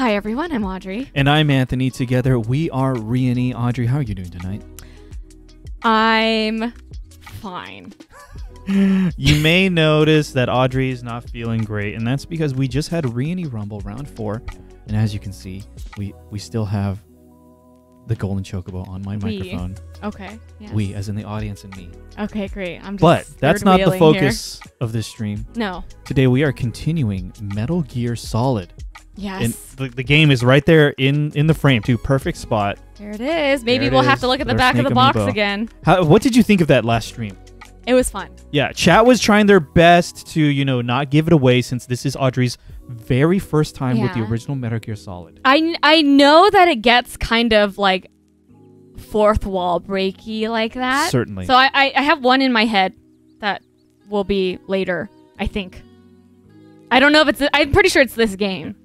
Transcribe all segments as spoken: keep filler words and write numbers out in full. Hi everyone, I'm Audrey. And I'm Anthony. Together we are Reyony. Audrey, how are you doing tonight? I'm fine. You may notice that Audrey is not feeling great, and that's because we just had Reyony Rumble round four, and as you can see, we, we still have the golden chocobo on my we. microphone. Okay. Yeah. We, as in the audience and me. Okay, great. I'm just But that's not the focus here. of this stream. No. Today we are continuing Metal Gear Solid. Yes. And the, the game is right there in, in the frame, too. Perfect spot. There it is. Maybe it we'll is. have to look at the There's back Snake of the box Amiibo. again. How, what did you think of that last stream? It was fun. Yeah, chat was trying their best to, you know, not give it away, since this is Audrey's very first time yeah. with the original Metal Gear Solid. I, I know that it gets kind of like fourth wall breaky like that. Certainly. So I, I, I have one in my head that will be later, I think. I don't know if it's... I'm pretty sure it's this game.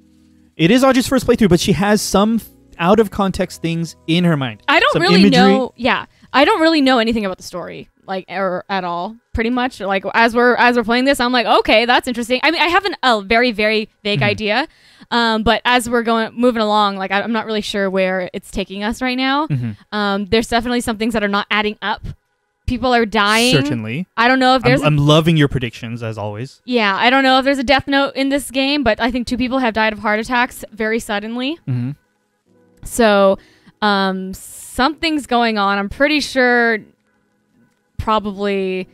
It is Audrey's first playthrough, but she has some out-of-context things in her mind. I don't some really imagery. know... Yeah. I don't really know anything about the story. Like or at all, pretty much. Like as we're as we're playing this, I'm like, okay, that's interesting. I mean, I have an, a very very vague mm-hmm. idea, um, but as we're going moving along, like I, I'm not really sure where it's taking us right now. Mm-hmm. um, there's definitely some things that are not adding up. People are dying. Certainly. I don't know if there's. I'm, I'm loving your predictions as always. Yeah, I don't know if there's a death note in this game, but I think two people have died of heart attacks very suddenly. Mm-hmm. So, um, something's going on. I'm pretty sure. Probably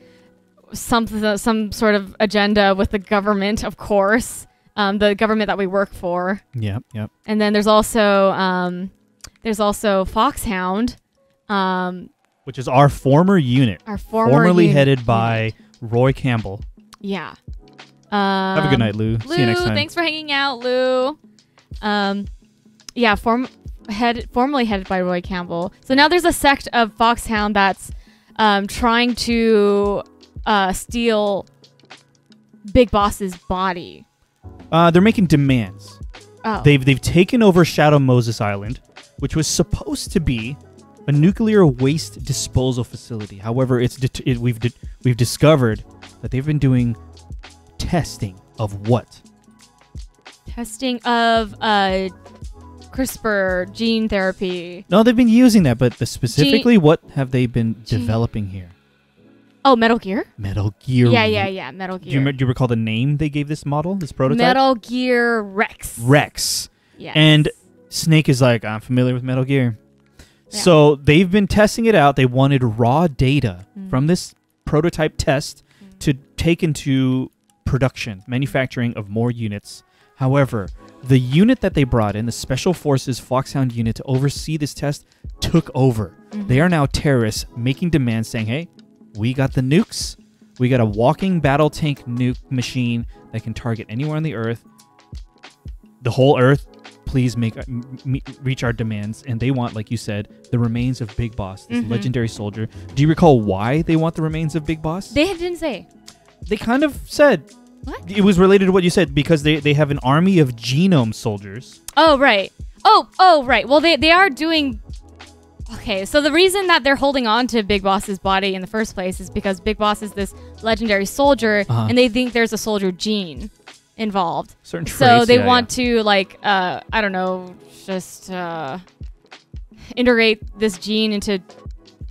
some some sort of agenda with the government, of course, um, the government that we work for. Yeah, yeah. And then there's also um, there's also Foxhound, um, which is our former unit, our former formerly unit. headed by Roy Campbell. Yeah. Um, Have a good night, Lou. Lou, See you next time. Thanks for hanging out, Lou. Um, yeah, form head formerly headed by Roy Campbell. So now there's a sect of Foxhound that's. Um, trying to uh, steal Big Boss's body. Uh, they're making demands. Oh. They've they've taken over Shadow Moses Island, which was supposed to be a nuclear waste disposal facility. However, it's det it, we've di we've discovered that they've been doing testing of what? Testing of uh, CRISPR gene therapy. No, they've been using that, but the specifically, gene what have they been gene developing here? Oh, Metal Gear? Metal Gear. Yeah, yeah, yeah, Metal Gear. Do you, do you recall the name they gave this model, this prototype? Metal Gear Rex. Rex. Yeah. And Snake is like, I'm familiar with Metal Gear. Yeah. So they've been testing it out. They wanted raw data mm. from this prototype test mm. to take into production, manufacturing of more units. However, the unit that they brought in, the Special Forces Foxhound unit to oversee this test, took over. Mm-hmm. They are now terrorists making demands saying, hey, we got the nukes. We got a walking battle tank nuke machine that can target anywhere on the Earth. The whole Earth, please make m reach our demands. And they want, like you said, the remains of Big Boss, this mm-hmm. legendary soldier. Do you recall why they want the remains of Big Boss? They didn't say. They kind of said... What? It was related to what you said, because they, they have an army of genome soldiers. Oh, right. Oh, oh, right. Well, they, they are doing... Okay, so the reason that they're holding on to Big Boss's body in the first place is because Big Boss is this legendary soldier, uh-huh. and they think there's a soldier gene involved. Certain traits, so they yeah, want yeah. to, like, uh, I don't know, just uh, integrate this gene into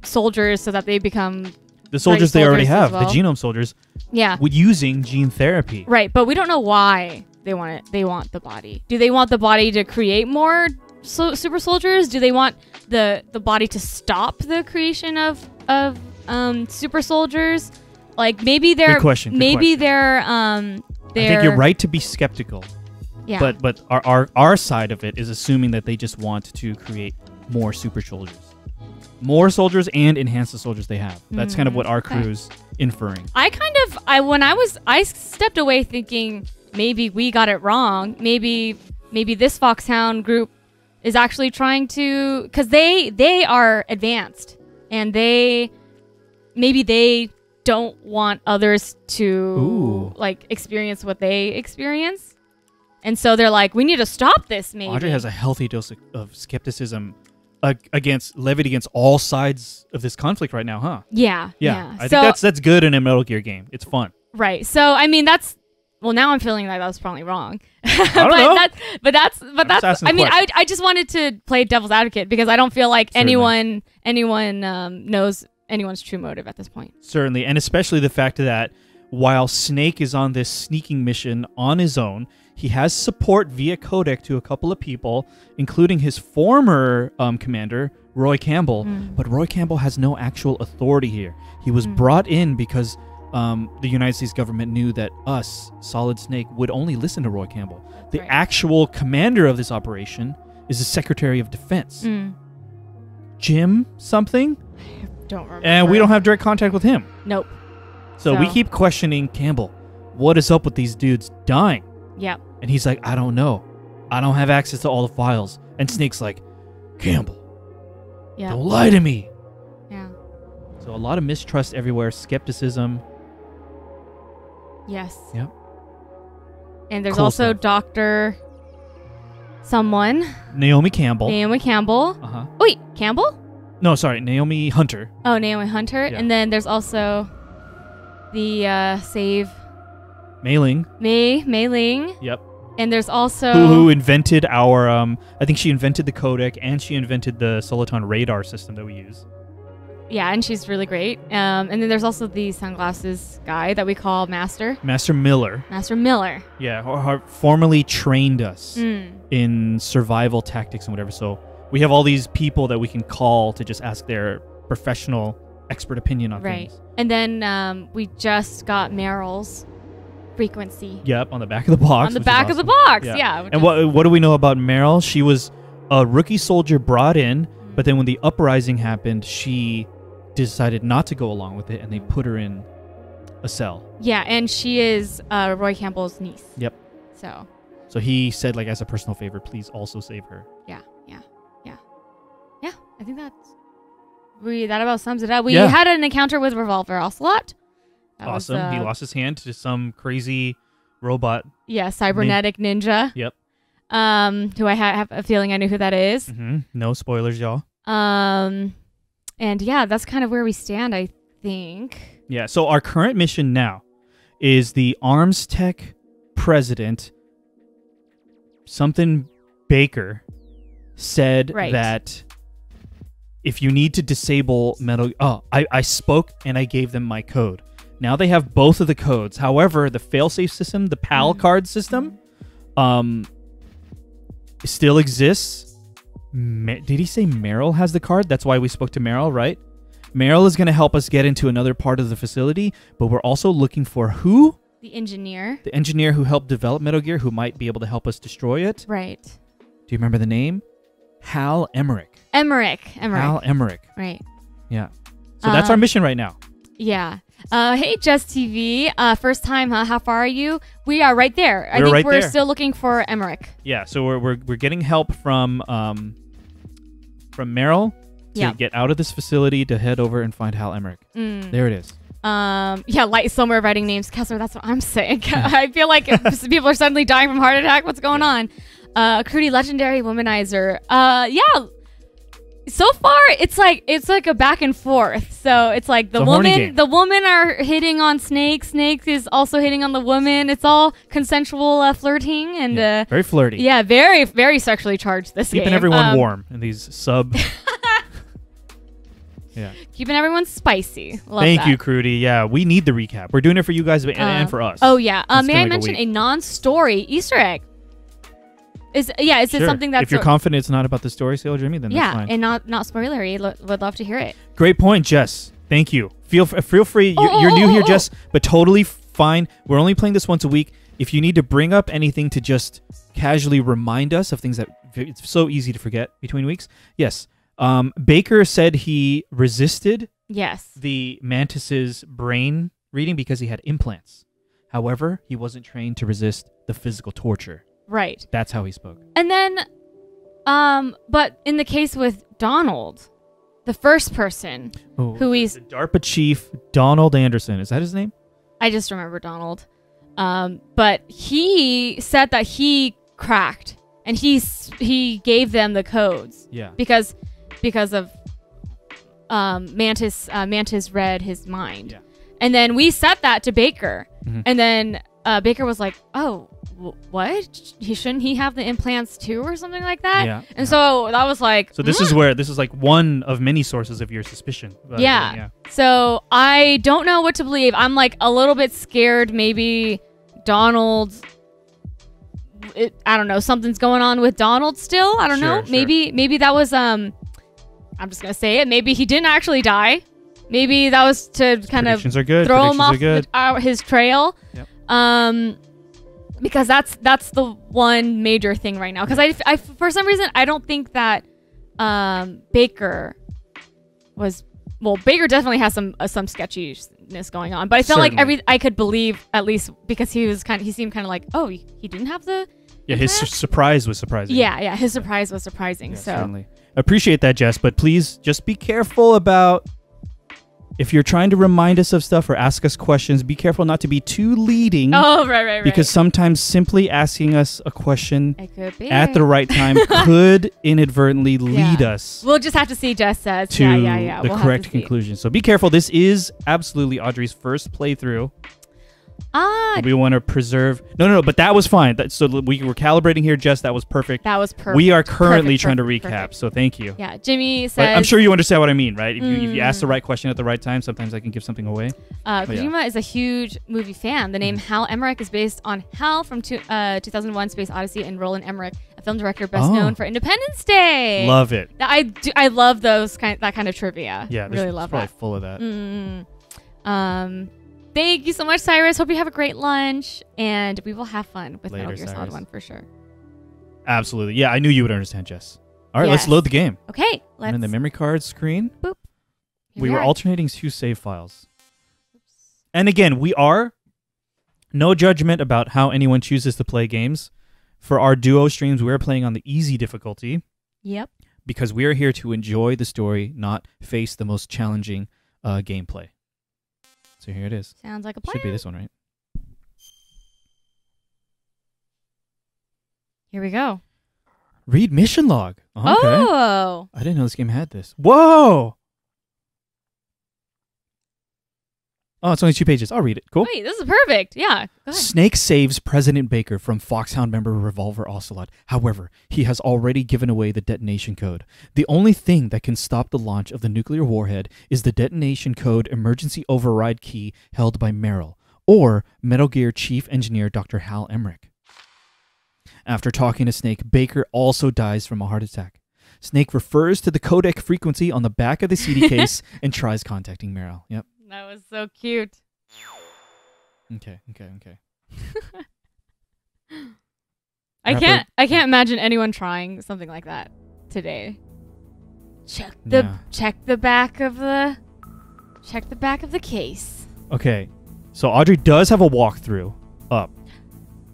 soldiers so that they become... The soldiers they already have, well. the genome soldiers, yeah, using gene therapy. Right, but we don't know why they want it. They want the body. Do they want the body to create more so super soldiers? Do they want the the body to stop the creation of of um, super soldiers? Like maybe they're Good question. Good maybe question. they're um. They're, I think you're right to be skeptical. Yeah. But but our our our side of it is assuming that they just want to create more super soldiers. More soldiers and enhance the soldiers they have. That's mm, kind of what our crew's okay. inferring. I kind of, I when I was, I stepped away thinking maybe we got it wrong. Maybe, maybe this Foxhound group is actually trying to, because they they are advanced and they maybe they don't want others to Ooh. like experience what they experience, and so they're like, we need to stop this. Maybe Audrey has a healthy dose of, of skepticism. Against levied against all sides of this conflict right now, huh? Yeah, yeah. yeah. I so, think that's that's good in a Metal Gear game. It's fun, right? So I mean, that's Well, now I'm feeling like that was probably wrong. I don't but, know. That's, but that's but I'm that's. I mean, I, I just wanted to play devil's advocate because I don't feel like Certainly. anyone anyone um, knows anyone's true motive at this point. Certainly, and especially the fact that while Snake is on this sneaking mission on his own, he has support via codec to a couple of people, including his former um, commander, Roy Campbell. Mm. But Roy Campbell has no actual authority here. He was mm. brought in because. Um, the United States government knew that us, Solid Snake, would only listen to Roy Campbell. That's the right. actual commander of this operation is the Secretary of Defense. Mm. Jim something? I don't remember. And we don't have direct contact with him. Nope. So, so we keep questioning Campbell. What is up with these dudes dying? Yep. And he's like, I don't know. I don't have access to all the files. And Snake's like, Campbell, yep. don't lie to me. Yeah. So a lot of mistrust everywhere, skepticism. Yes. Yep. And there's cool also stuff. Doctor someone. Naomi Campbell. Naomi Campbell. Uh-huh. Wait, Campbell? No, sorry. Naomi Hunter. Oh, Naomi Hunter. Yeah. And then there's also the uh, save. Mei Ling. Mei, Mei Ling. Yep. And there's also... Who, who invented our... Um, I think she invented the codec and she invented the Soliton radar system that we use. Yeah, and she's really great. Um, and then there's also the sunglasses guy that we call Master. Master Miller. Master Miller. Yeah, who, who formerly trained us mm. in survival tactics and whatever. So we have all these people that we can call to just ask their professional expert opinion on right. things. Right. And then um, we just got Meryl's frequency. Yep, on the back of the box. On the back awesome. of the box, yeah. yeah and what, what do we know about Meryl? She was a rookie soldier brought in, mm. but then when the uprising happened, she... decided not to go along with it, and they put her in a cell. Yeah, and she is uh, Roy Campbell's niece. Yep. So. So he said, like, as a personal favor, please also save her. Yeah, yeah, yeah, yeah. I think that's we. That about sums it up. We yeah. had an encounter with Revolver Ocelot. That awesome. Was, uh, he lost his hand to some crazy robot. Yeah, cybernetic nin ninja. Yep. Um, who I ha have a feeling I knew who that is. Mm-hmm. No spoilers, y'all. Um. And yeah, that's kind of where we stand, I think. Yeah, so our current mission now is the Arms Tech president, something Baker, said right. that if you need to disable Metal... Oh, I, I spoke and I gave them my code. Now they have both of the codes. However, the failsafe system, the PAL mm-hmm. card system, um, still exists. Me Did he say Meryl has the card? That's why we spoke to Meryl, right? Meryl is going to help us get into another part of the facility, but we're also looking for who? The engineer. The engineer who helped develop Metal Gear, who might be able to help us destroy it. Right. Do you remember the name? Hal Emmerich. Emmerich. Emmerich. Hal Emmerich. Right. Yeah. So uh, that's our mission right now. Yeah. Uh, hey, Just T V. Uh, first time, huh? How far are you? We are right there. We're I think right we're there. still looking for Emmerich. Yeah. So we're we're, we're getting help from um from Meryl to yeah. get out of this facility to head over and find Hal Emmerich. Mm. There it is. Um. Yeah. Light somewhere writing names, Kessler. That's what I'm saying. I feel like people are suddenly dying from heart attack. What's going yeah. on? Uh, Crudy, legendary womanizer. Uh. Yeah. So far, it's like it's like a back and forth. So it's like the woman, the woman are hitting on Snake. Snake is also hitting on the woman. It's all consensual uh, flirting and yeah, uh, very flirty. Yeah, very very sexually charged. This keeping game. everyone um, warm in these sub. yeah, keeping everyone spicy. Love Thank that. you, Crudy. Yeah, we need the recap. We're doing it for you guys and, uh, and for us. Oh yeah. Uh, may I like mention a, a non-story Easter egg? Is yeah, is sure. it something that's... If you're confident it's not about the story, Sailor Jimmy, then yeah, that's fine. Yeah, and not, not spoilery. Lo would love to hear it. Great point, Jess. Thank you. Feel, f feel free. Oh, you're, oh, you're oh, new oh, here, oh. Jess, but totally fine. We're only playing this once a week. If you need to bring up anything to just casually remind us of things that... It's so easy to forget between weeks. Yes. Um, Baker said he resisted yes. the Mantis's brain reading because he had implants. However, he wasn't trained to resist the physical torture. Right. That's how he spoke. And then, um, but in the case with Donald, the first person Ooh, who he's... The DARPA chief, Donald Anderson. Is that his name? I just remember Donald. Um, but he said that he cracked and he, he gave them the codes. Yeah. Because, because of um, Mantis, uh, Mantis read his mind. Yeah. And then we said that to Baker. Mm-hmm. And then uh, Baker was like, oh, what? He shouldn't he have the implants too or something like that? Yeah. And so that was like... So this mm. is where, this is like one of many sources of your suspicion. Yeah. It, yeah. So I don't know what to believe. I'm like a little bit scared. Maybe Donald's... It, I don't know. Something's going on with Donald still. I don't sure, know. Sure. Maybe maybe that was... um. I'm just going to say it. Maybe he didn't actually die. Maybe that was to his kind of throw predictions him off the, uh, his trail. Yep. Um... Because that's that's the one major thing right now. Because I, I, for some reason, I don't think that um, Baker was... Well, Baker definitely has some uh, some sketchiness going on. But I felt Certainly. like every I could believe, at least, because he was kind of, he seemed kind of like, oh, he, he didn't have the... Yeah, his su surprise was surprising. Yeah, yeah, his surprise was surprising. Yeah, so certainly. Appreciate that, Jess. But please just be careful about... If you're trying to remind us of stuff or ask us questions, be careful not to be too leading. Oh, right, right, right. Because sometimes simply asking us a question at the right time could inadvertently yeah. lead us. We'll just have to see, Jess says. To yeah, yeah, yeah. the we'll correct conclusion. So be careful. This is absolutely Audrey's first playthrough. Ah. We want to preserve. No, no, no. But that was fine. That, so we were calibrating here, Jess. That was perfect. That was perfect. We are currently perfect, trying perfect, to recap. Perfect. So thank you. Yeah, Jimmy says. But I'm sure you understand what I mean, right? If, mm. you, if you ask the right question at the right time, sometimes I can give something away. Uh, Kojima yeah. is a huge movie fan. The name mm. Hal Emmerich is based on Hal from two, uh, two thousand one Space Odyssey and Roland Emmerich, a film director best oh. known for Independence Day. Love it. I do. I love those kind that kind of trivia. Yeah, really love probably that. Full of that. Mm. Um. Thank you so much, Cyrus. Hope you have a great lunch, and we will have fun with Later, Metal Gear Solid one for sure. Absolutely. Yeah, I knew you would understand, Jess. All right, yes. let's load the game. Okay, let's... And in the memory card screen, boop. Here we we were alternating two save files. Oops. And again, we are no judgment about how anyone chooses to play games. For our duo streams, we're playing on the easy difficulty. Yep. Because we are here to enjoy the story, not face the most challenging uh, gameplay. So here it is. Sounds like a plan. Should be this one, right? Here we go. Read mission log. Oh, oh. Okay. I didn't know this game had this. Whoa. Oh, it's only two pages. I'll read it. Cool. Wait, this is perfect. Yeah. Go ahead. Snake saves President Baker from Foxhound member Revolver Ocelot. However, he has already given away the detonation code. The only thing that can stop the launch of the nuclear warhead is the detonation code emergency override key held by Meryl or Metal Gear Chief Engineer Doctor Hal Emmerich. After talking to Snake, Baker also dies from a heart attack. Snake refers to the codec frequency on the back of the C D case and tries contacting Meryl. Yep. That was so cute. Okay, okay, okay. I can't I can't imagine anyone trying something like that today. Check the yeah. check the back of the check the back of the case. Okay. So Audrey does have a walkthrough up.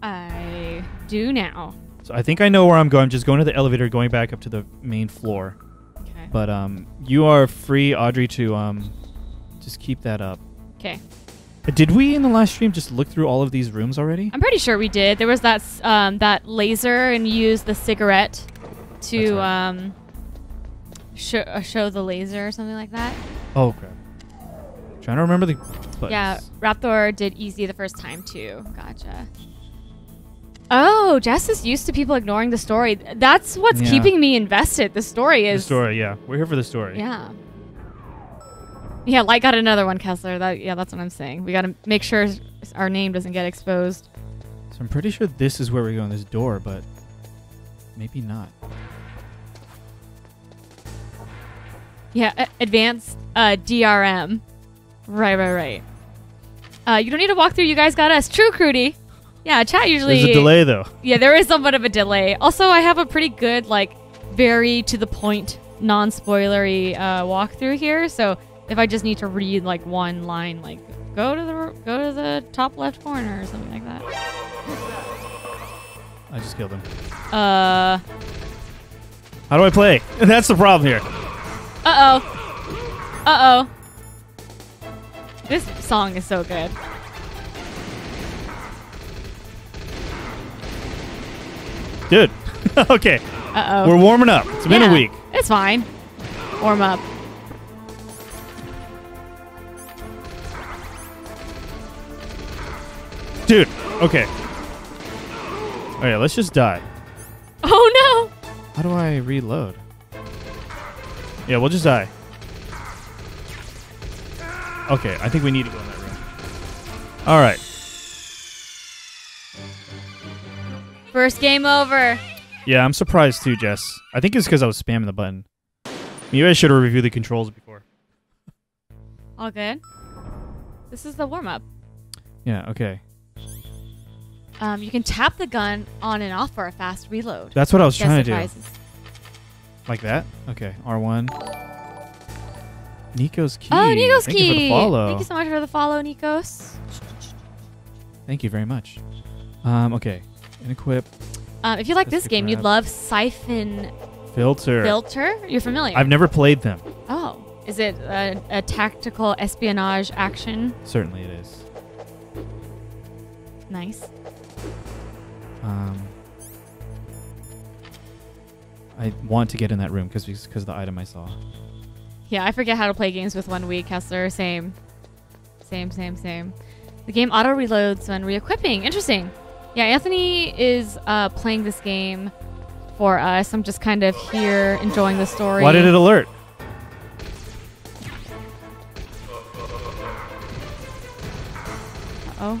I do now. So I think I know where I'm going. I'm just going to the elevator, going back up to the main floor. Okay. But um you are free, Audrey, to um just keep that up. Okay. Did we in the last stream just look through all of these rooms already? I'm pretty sure we did. There was that um, that laser and you used the cigarette to right. um, sh uh, show the laser or something like that. Oh, crap. I'm trying to remember the buttons. Yeah, Raptor did easy the first time too. Gotcha. Oh, Jess is used to people ignoring the story. That's what's yeah. keeping me invested. The story is... The story, yeah. We're here for the story. Yeah. Yeah, Light got another one, Kessler. That, yeah, that's what I'm saying. We got to make sure our name doesn't get exposed. So I'm pretty sure this is where we go on this door, but maybe not. Yeah, advanced uh, D R M. Right, right, right. Uh, you don't need to walk through. You guys got us. True, Crudy. Yeah, chat usually... There's a delay, though. Yeah, there is somewhat of a delay. Also, I have a pretty good, like, very to-the-point, non-spoilery uh, walkthrough here, so... If I just need to read like one line, like go to the go to the top left corner or something like that. I just killed him. Uh. How do I play? That's the problem here. Uh oh. Uh oh. This song is so good. Dude. Okay. Uh oh. We're warming up. It's been yeah, a week. It's fine. Warm up. Dude, Okay. All right, let's just die. Oh, no. How do I reload? Yeah, we'll just die. Okay, I think we need to go in that room. All right. First game over. Yeah, I'm surprised too, Jess. I think it's because I was spamming the button. Maybe I should have reviewed the controls before. All good. This is the warm-up. Yeah, okay. Um, you can tap the gun on and off for a fast reload. That's what I was Jess trying to advises. do. Like that? Okay, R one. Nikos Key. Oh, Nikos Thank Key. Thank you for the follow. Thank you so much for the follow, Nikos. Thank you very much. Um, okay, and equip. Um, if you like That's this game, grab. you'd love Siphon Filter. Filter? You're familiar? I've never played them. Oh. Is it a, a tactical espionage action? Certainly it is. Nice. Um, I want to get in that room because because of the item I saw. Yeah, I forget how to play games with one week, Kessler. Same. Same, same, same. The game auto-reloads when re-equipping. Interesting. Yeah, Anthony is uh, playing this game for us. I'm just kind of here enjoying the story. Why did it alert? Uh-oh.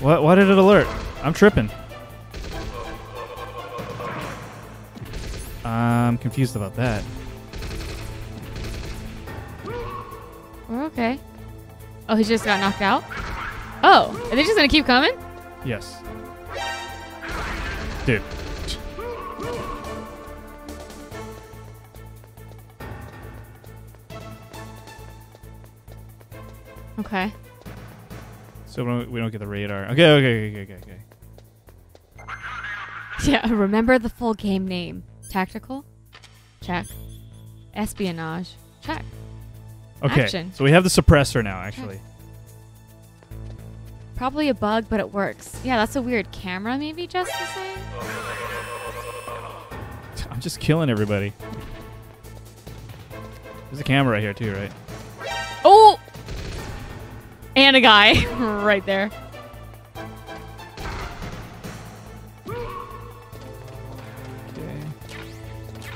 What? Why did it alert? I'm tripping. I'm confused about that. We're okay. Oh, he just got knocked out? Oh, are they just going to keep coming? Yes. Dude. Okay. So we don't, we don't get the radar. Okay, okay, okay, okay, okay. Yeah, remember the full game name. Tactical? Check. Espionage? Check. Okay, Action. so we have the suppressor now, actually. Check. Probably a bug, but it works. Yeah, that's a weird camera, maybe, just the same? I'm just killing everybody. There's a camera right here, too, right? Oh! And a guy right there.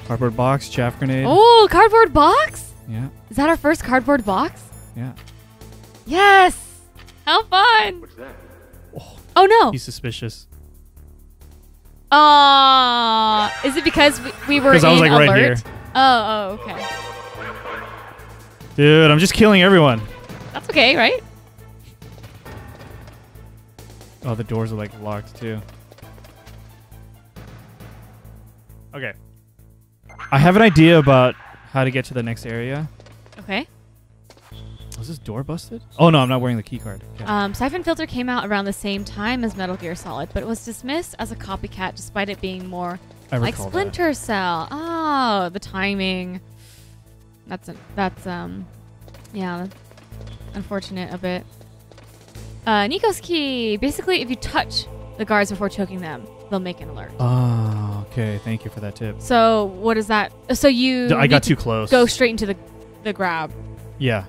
Cardboard box, chaff grenade. Oh, cardboard box? Yeah. Is that our first cardboard box? Yeah. Yes! How fun! What's that? Oh, oh no. He's suspicious. Uh, is it because we, we were in I was like alert? Right here. Oh, oh, okay. Dude, I'm just killing everyone. That's okay, right? Oh, the doors are like locked too. Okay. I have an idea about how to get to the next area. Okay. Was this door busted? Oh, no, I'm not wearing the key card. Okay. Um, Siphon Filter came out around the same time as Metal Gear Solid, but it was dismissed as a copycat despite it being more I like Splinter that. Cell. Oh, the timing. That's, a, that's um, yeah, unfortunate a bit. Uh, Nico's Key. Basically, if you touch the guards before choking them, they'll make an alert. Oh. Okay, thank you for that tip. So what is that? So you I got too close. Go straight into the the grab. Yeah.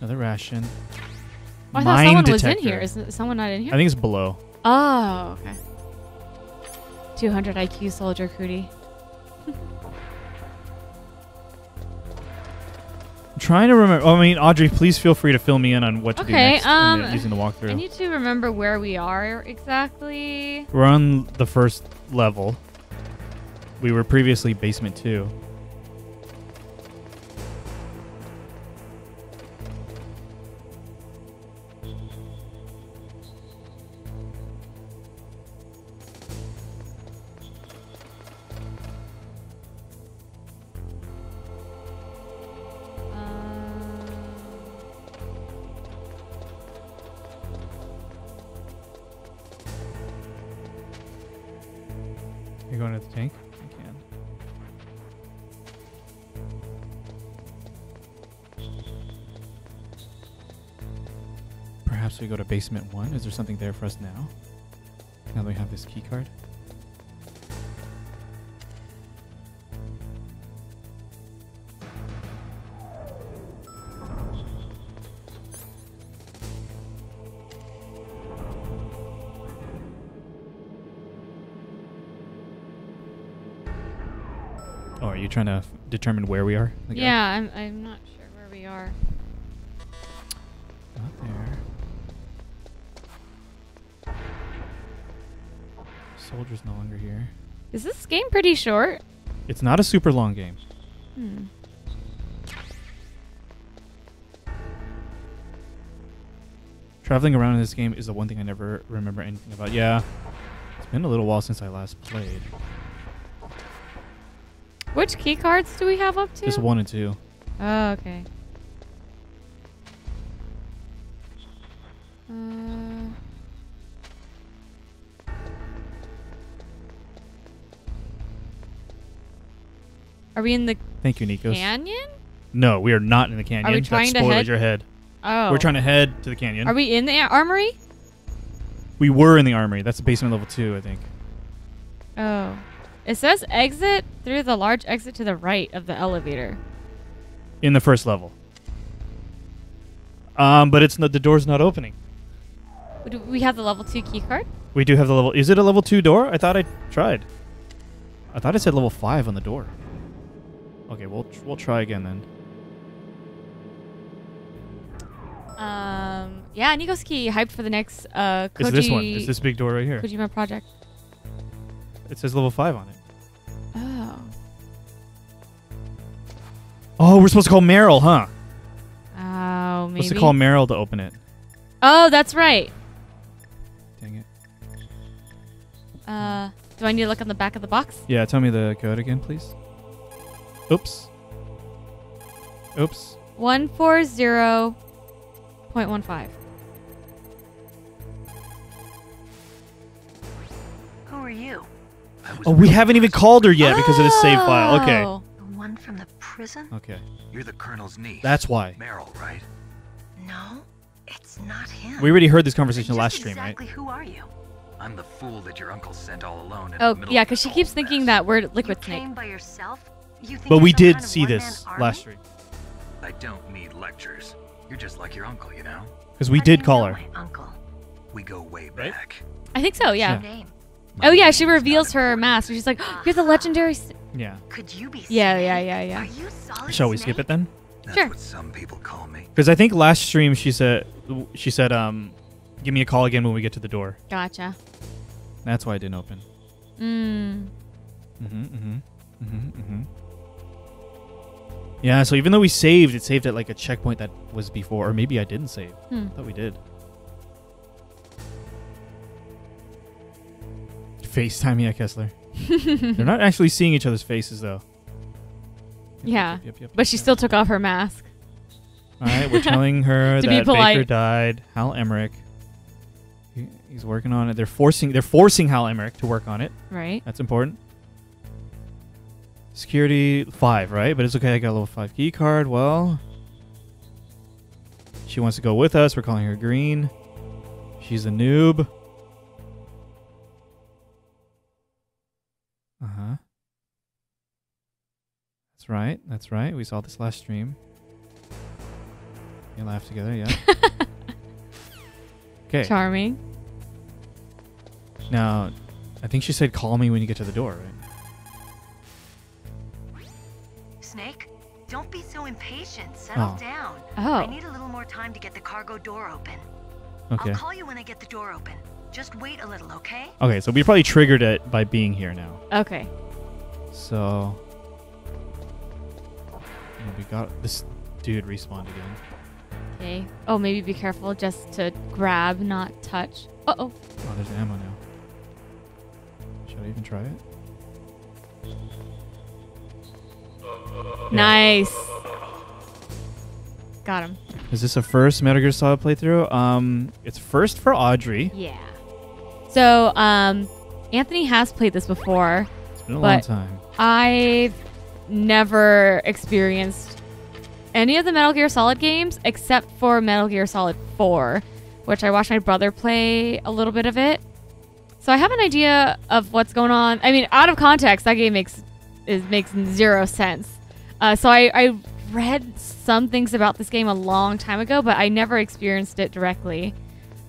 Another ration. Oh, I thought someone was in here. Is someone not in here? I think it's below. Oh, okay. two hundred I Q soldier cootie. Trying to remember. Oh, I mean, Audrey, please feel free to fill me in on what to okay, do next um, in the, using the walkthrough. I need to remember where we are exactly. We're on the first level. We were previously basement two. Going to the tank? I can. Perhaps we go to basement one. Is there something there for us now? Now that we have this key card? are you trying to f determine where we are? Like yeah, uh, I'm, I'm not sure where we are. Not there. Soldier's no longer here. Is this game pretty short? It's not a super long game. Hmm. Traveling around in this game is the one thing I never remember anything about. Yeah. It's been a little while since I last played. Which key cards do we have up to? Just one and two. Oh, okay. Uh, are we in the Thank you, Nikos. Canyon? No, we are not in the canyon. Are we trying that to head? Your head. Oh. We're trying to head to the canyon. Are we in the armory? We were in the armory. That's the basement level two, I think. Oh. It says exit through the large exit to the right of the elevator. In the first level. Um, but it's not, the door's not opening. Do we have the level two key card? We do have the level. Is it a level two door? I thought I tried. I thought it said level five on the door. Okay, we'll we'll try again then. Um. Yeah, Nikoski hyped for the next. Uh, Koji it's this one. It's this big door right here. Kojima project. It says level five on it. Oh. Oh, we're supposed to call Meryl, huh? Oh, maybe. We're supposed to call Meryl to open it. Oh, that's right. Dang it. Uh, do I need to look on the back of the box? Yeah, tell me the code again, please. Oops. Oops. One four zero point one five. Who are you? Oh, we haven't even called her yet oh. because of this save file. Okay. The one from the prison? Okay. You're the colonel's niece. That's why. Meryl, right? No, it's not him. We already heard this conversation last stream, exactly right? Who are you? I'm the fool that your uncle sent all alone. In oh, the yeah, because she keeps thinking mess. That we're Liquid you Snake. Came by yourself? You think but we did kind of see this army? Last stream. I don't need lectures. You're just like your uncle, you know? Because we How did call her. My uncle? We go way back. I think so, yeah. yeah. My oh yeah, she reveals her important. Mask. She's like, oh, "You're the legendary." S yeah. Could you be? Yeah, yeah, yeah, yeah. Are you Solid Shall we Snake? Skip it then? That's sure. What some people call me. Because I think last stream she said, she said, um, "Give me a call again when we get to the door." Gotcha. That's why I didn't open. Mm. Mhm. Mhm. Mhm. Mhm. Yeah. So even though we saved, it saved at like a checkpoint that was before, or maybe I didn't save. Hmm. I thought we did. FaceTime, yeah, Kessler. They're not actually seeing each other's faces, though. Yeah, yep, yep, yep, yep, but she yep. still took off her mask. All right, we're telling her that Baker died. Hal Emmerich, he, he's working on it. They're forcing, they're forcing Hal Emmerich to work on it. Right. That's important. Security five, right? But it's okay. I got a level five key card. Well, she wants to go with us. We're calling her Green. She's a noob. Uh-huh. That's right. That's right. We saw this last stream. You laughed together, yeah. Okay. Charming. Now, I think she said call me when you get to the door, right? Snake, don't be so impatient. Settle oh. down. Oh. I need a little more time to get the cargo door open. Okay. I'll call you when I get the door open. Just wait a little, okay? Okay, so we probably triggered it by being here now. Okay. So and we got this dude respawned again. Okay. Oh, maybe be careful just to grab, not touch. Uh oh. Oh, there's ammo now. Should I even try it? Nice. Got him. Is this a first Metal Gear Solid playthrough? Um, it's first for Audrey. Yeah. So, um, Anthony has played this before. It's been a long time. I've never experienced any of the Metal Gear Solid games except for Metal Gear Solid four, which I watched my brother play a little bit of it. So I have an idea of what's going on. I mean, out of context, that game makes is makes zero sense. Uh, so I, I read some things about this game a long time ago, but I never experienced it directly.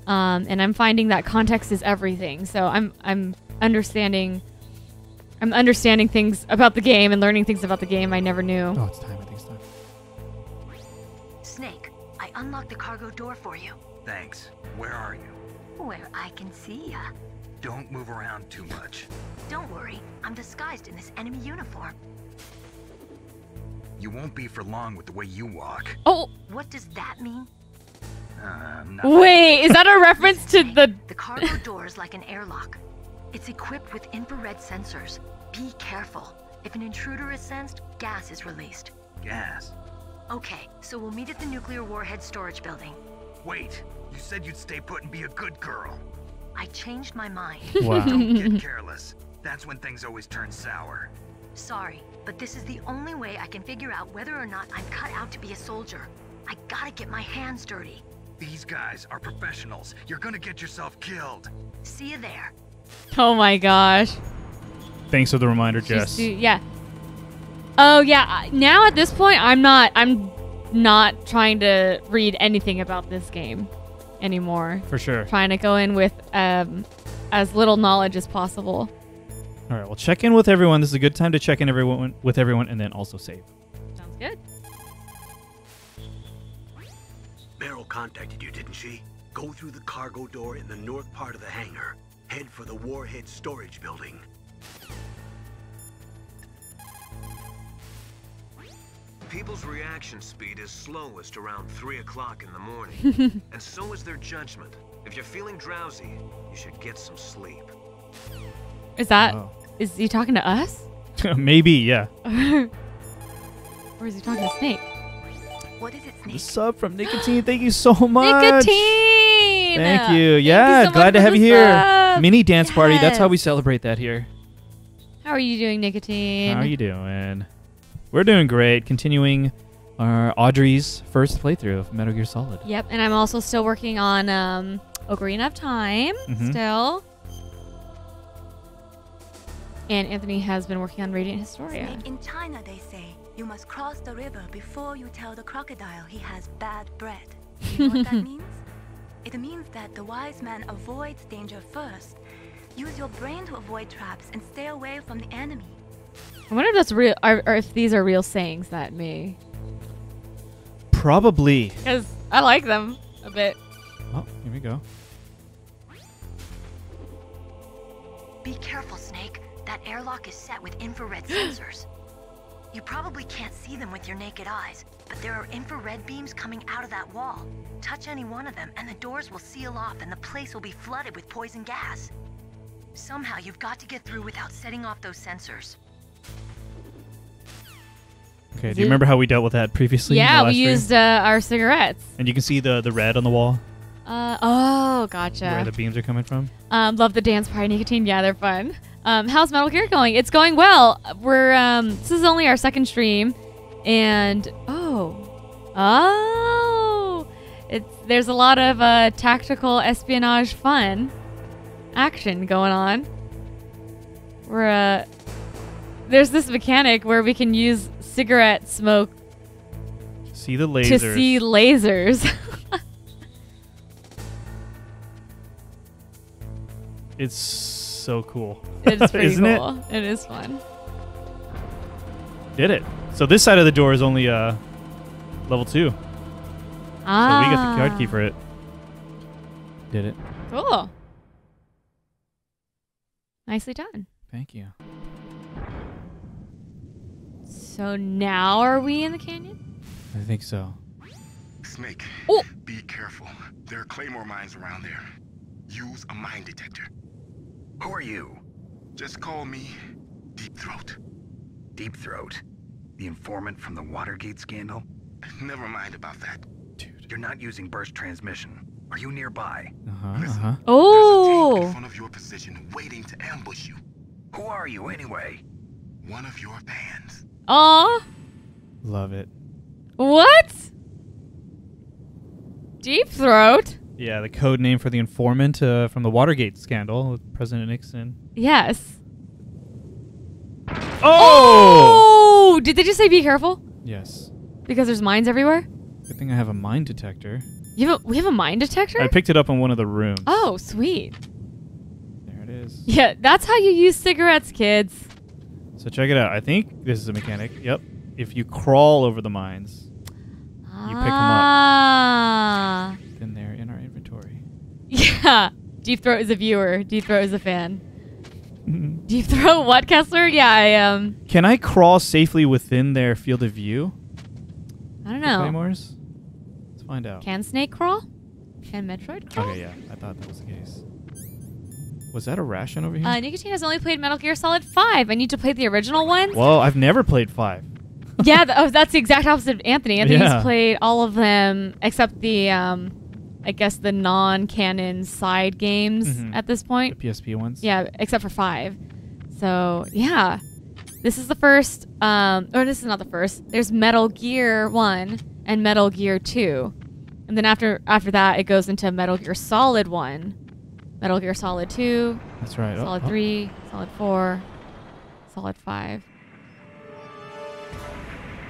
Um, and I'm finding that context is everything. So I'm I'm understanding I'm understanding things about the game and learning things about the game I never knew. Oh, it's time. I think it's time. Snake, I unlocked the cargo door for you. Thanks. Where are you? Where I can see ya. Don't move around too much. Don't worry. I'm disguised in this enemy uniform. You won't be for long with the way you walk. Oh! What does that mean? Uh, Wait, is that a reference to the... The cargo door is like an airlock. It's equipped with infrared sensors. Be careful. If an intruder is sensed, gas is released. Gas? Okay, so we'll meet at the nuclear warhead storage building. Wait, you said you'd stay put and be a good girl. I changed my mind. Wow. Don't get careless. That's when things always turn sour. Sorry, but this is the only way I can figure out whether or not I'm cut out to be a soldier. I gotta get my hands dirty. These guys are professionals. You're gonna get yourself killed. See you there. Oh my gosh. Thanks for the reminder, Jess. She's, yeah. Oh yeah. Now at this point, I'm not. I'm not trying to read anything about this game anymore. For sure. Trying to go in with um, as little knowledge as possible. All right. Well, check in with everyone. This is a good time to check in everyone with everyone, and then also save. Sounds good. Meryl contacted you, didn't she? Go through the cargo door in the north part of the hangar. Head for the warhead storage building. People's reaction speed is slowest around three o'clock in the morning, and so is their judgment. If you're feeling drowsy, you should get some sleep. Is that... Oh. Is he talking to us? Maybe, yeah. Or is he talking to Snake? What is it, Snake? The sub from Nicotine. Thank you so much. Nicotine! Thank you. Yeah, Thank you so glad to have you here. Mini dance yes. party. That's how we celebrate that here. How are you doing, Nicotine? How are you doing? We're doing great. Continuing our Audrey's first playthrough of Metal Gear Solid. Yep, and I'm also still working on um, Ocarina of Time. Mm-hmm. Still. And Anthony has been working on Radiant Historia. Snake, in China, they say you must cross the river before you tell the crocodile he has bad bread. You know what that means? It means that the wise man avoids danger first. Use your brain to avoid traps and stay away from the enemy. I wonder if that's real, or, or if these are real sayings that may. Probably. Because I like them a bit. Oh, here we go. Be careful, Snake. That airlock is set with infrared sensors. You probably can't see them with your naked eyes, but there are infrared beams coming out of that wall. Touch any one of them and the doors will seal off and the place will be flooded with poison gas. Somehow you've got to get through without setting off those sensors. Okay, do you remember how we dealt with that previously? Yeah, we used uh, our cigarettes. And you can see the, the red on the wall? Uh, oh, gotcha. Where the beams are coming from? Um, love the dance party, Nicotine. Yeah, they're fun. Um, how's Metal Gear going? It's going well. We're um, this is only our second stream, and oh, oh, it's there's a lot of uh, tactical espionage, fun action going on. We're uh, there's this mechanic where we can use cigarette smoke. See the lasers. To see lasers. It's. So cool. It's pretty Isn't cool. It? It is fun. Did it. So this side of the door is only uh, level two. Ah. So we got the card key for it. Did it. Cool. Nicely done. Thank you. So now are we in the canyon? I think so. Snake, oh. Be careful. There are claymore mines around there. Use a mine detector. Who are you? Just call me Deep Throat. Deep Throat? The informant from the Watergate scandal? Never mind about that. Dude. You're not using burst transmission. Are you nearby? Uh-huh. Listen, uh-huh. Oh! There's a tank in front of your position waiting to ambush you. Who are you anyway? One of your fans. Aw. Love it. What? Deep Throat? Yeah, the code name for the informant uh, from the Watergate scandal with President Nixon. Yes. Oh! Oh! Did they just say be careful? Yes. Because there's mines everywhere? Good thing I have a mine detector. You have a, we have a mine detector? I picked it up in one of the rooms. Oh, sweet. There it is. Yeah, that's how you use cigarettes, kids. So check it out. I think this is a mechanic. Yep. If you crawl over the mines, ah. you pick them up. Then they're in our inventory. Yeah. Deep Throat is a viewer. Deep Throat is a fan. Deep Throat what, Kessler? Yeah, I am. Um, Can I crawl safely within their field of view? I don't know. Claymores? Let's find out. Can Snake crawl? Can Metroid crawl? Okay, yeah. I thought that was the case. Was that a ration over here? Uh, Nikita has only played Metal Gear Solid five. I need to play the original one. Whoa, I've never played five. yeah, th oh, that's the exact opposite of Anthony. Anthony's yeah. played all of them except the, um, I guess, the non-canon side games mm-hmm. at this point. The P S P ones? Yeah, except for five. So, yeah. This is the first, um, or this is not the first. There's Metal Gear one and Metal Gear two. And then after after that, it goes into Metal Gear Solid one. Metal Gear Solid two. That's right. Solid oh, oh. three, Solid four, Solid five.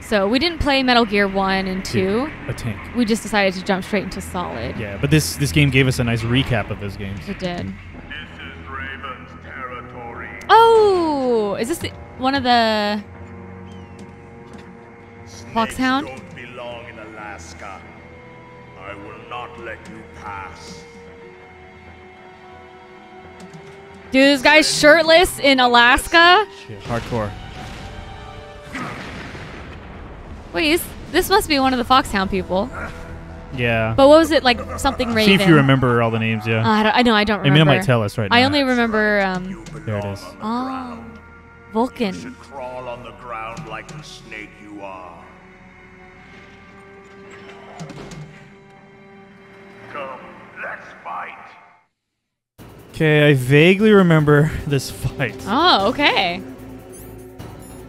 So we didn't play Metal Gear one and two. A tank. We just decided to jump straight into Solid. Yeah, but this this game gave us a nice recap of those games. It did. This is Raven's territory. Oh, is this the, one of the Foxhound? Don't belong in Alaska. I will not let you pass. Dude, this guy's shirtless in Alaska. Shit, hardcore. Wait, this, this must be one of the Foxhound people. Yeah. But what was it, like something Raven? See if you remember all the names, yeah. Uh, I, don't, I know, I don't remember. I mean, it might tell us right now. I only remember... Um, there it is. Oh, Vulcan. You should crawl on the ground like the snake you are. Come, let's fight. Okay, I vaguely remember this fight. Oh, okay.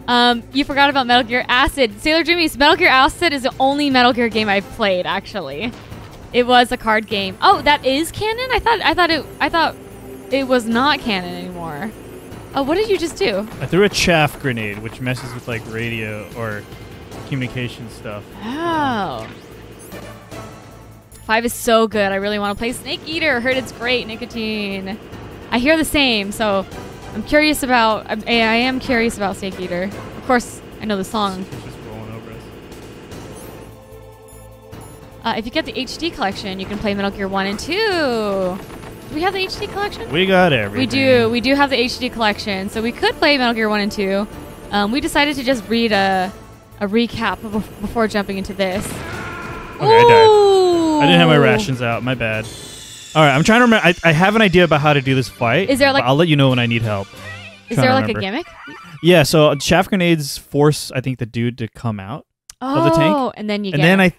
Um, you forgot about Metal Gear Acid. Sailor Jimmy's Metal Gear Acid is the only Metal Gear game I've played, actually. It was a card game. Oh, that is canon? I thought I thought it I thought it was not canon anymore. Oh, what did you just do? I threw a chaff grenade, which messes with like radio or communication stuff. Oh. Five is so good. I really want to play Snake Eater. Heard it's great, Nicotine. I hear the same, so I'm curious about, I, I am curious about Snake Eater. Of course, I know the song. Just rolling over us. Uh, if you get the H D collection, you can play Metal Gear one and two. Do we have the H D collection? We got everything. We do. We do have the H D collection. So we could play Metal Gear one and two. Um, we decided to just read a, a recap before jumping into this. Okay, ooh! I died. I didn't have my rations out. My bad. All right, I'm trying to remember. I, I have an idea about how to do this fight. Is there like? I'll let you know when I need help. Is there like a gimmick? Yeah. So shaft grenades force I think the dude to come out oh, of the tank. Oh, and then you. And get then him.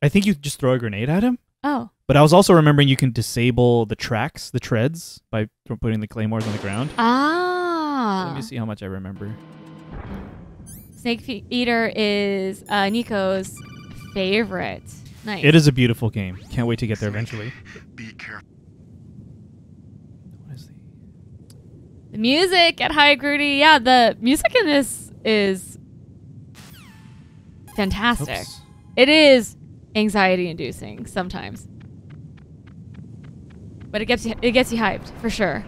I, I think you just throw a grenade at him. Oh. But I was also remembering you can disable the tracks, the treads, by putting the claymores on the ground. Ah. So let me see how much I remember. Snake Eater is uh, Nico's favorite. Nice. It is a beautiful game. Can't wait to get there eventually. Be careful. What is the... the music at High Groody. Yeah, the music in this is fantastic. Oops. It is anxiety-inducing sometimes, but it gets you, it gets you hyped for sure.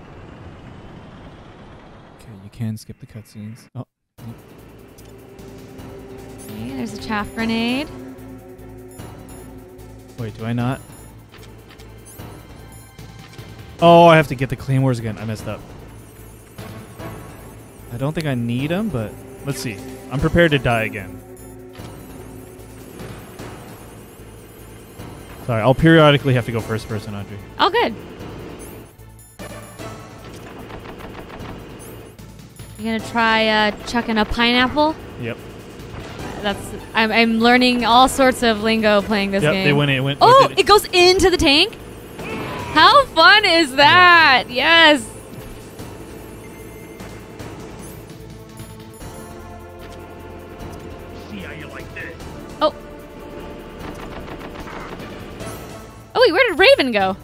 Okay, you can skip the cutscenes. Oh. Okay, there's a chaff grenade. Wait, do I not? Oh, I have to get the claymores again. I messed up. I don't think I need them, but let's see. I'm prepared to die again. Sorry, I'll periodically have to go first person, Audrey. Oh, good. You gonna try uh, chucking a pineapple? Yep. That's I'm, I'm learning all sorts of lingo playing this yep, game. Yep, they went in. It went, oh, it, it goes into the tank? How fun is that? Yeah. Yes. See how you like this. Oh. Oh, wait, where did Raven go?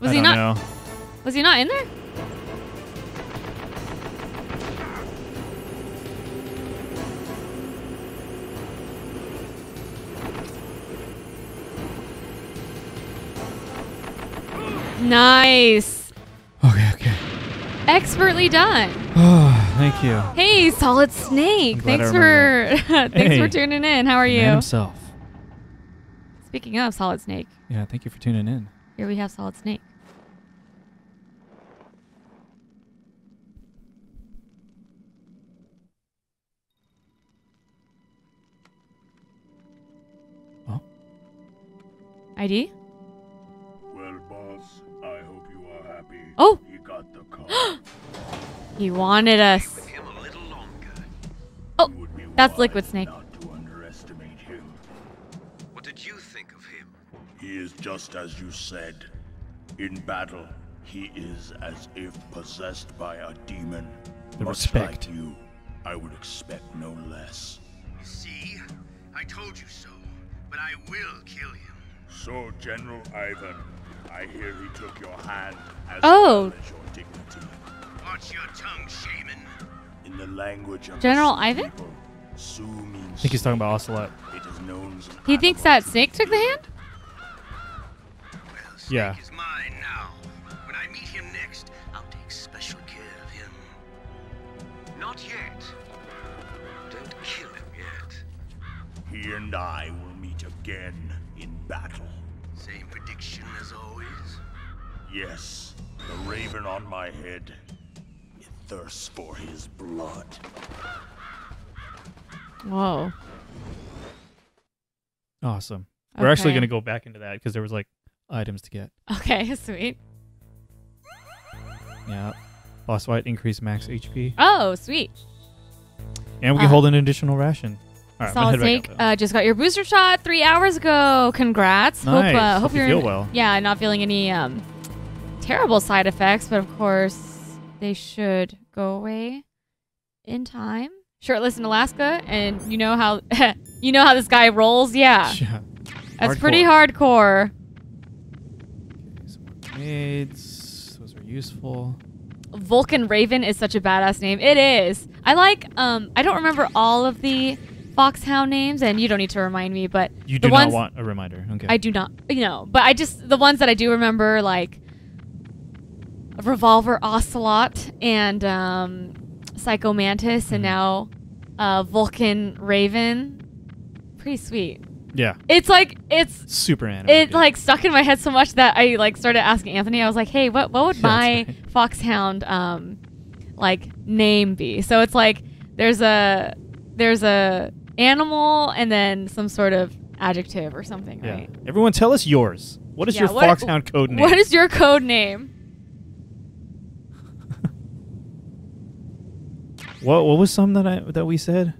Was I he don't not? Know. Was he not in there? Nice. Okay, okay. Expertly done. Thank you. Hey, Solid Snake. Thanks for thanks hey. for tuning in. How are the you? Man himself. Speaking of Solid Snake. Yeah, thank you for tuning in. Here we have Solid Snake. Oh. I D? Well, boss, I hope you are happy. Oh. You got the call. He wanted us. With him a little longer. Oh, that's Liquid Snake. Not to underestimate him. What did you think of him? He is just as you said. In battle, he is as if possessed by a demon. The Much respect like you, I would expect no less. You see, I told you so, but I will kill him. So, General Ivan, I hear he took your hand as oh. well as your dignity. Watch your tongue, shaman. In the language of General Ivan? People, Sue means I think he's talking about Ocelot. It is known he thinks that Snake took the hand? Well, Snake yeah. is mine now. When I meet him next, I'll take special care of him. Not yet. Don't kill him yet. He and I will meet again in battle. Same prediction as always? Yes. The raven on my head. Thirsts for his blood. Whoa. Awesome. Okay. We're actually going to go back into that because there was like items to get. Okay, sweet. Yeah. Boss fight, increase max H P. Oh, sweet. And we uh, can hold an additional ration. All right, Solid Snake uh, just got your booster shot three hours ago. Congrats. Nice. Hope, uh, hope, hope you're you feel well. Yeah, not feeling any um, terrible side effects, but of course, they should go away in time. Shirtless in Alaska, and you know how you know how this guy rolls, yeah. yeah. That's hardcore. Pretty hardcore. Okay, some more grenades. Those are useful. Vulcan Raven is such a badass name. It is. I like. Um, I don't remember all of the Foxhound names, and you don't need to remind me, but you do the ones, not want a reminder. Okay. I do not. You know, but I just the ones that I do remember, like. Revolver Ocelot and um, Psycho Mantis, mm-hmm. and now uh, Vulcan Raven. Pretty sweet. Yeah. It's like it's super animated. It like stuck in my head so much that I like started asking Anthony. I was like, "Hey, what what would my right. Foxhound um, like name be?" So it's like there's a there's a animal and then some sort of adjective or something, yeah. right? Everyone, tell us yours. What is yeah, your what, Foxhound code name? What is your code name? What what was some that I that we said?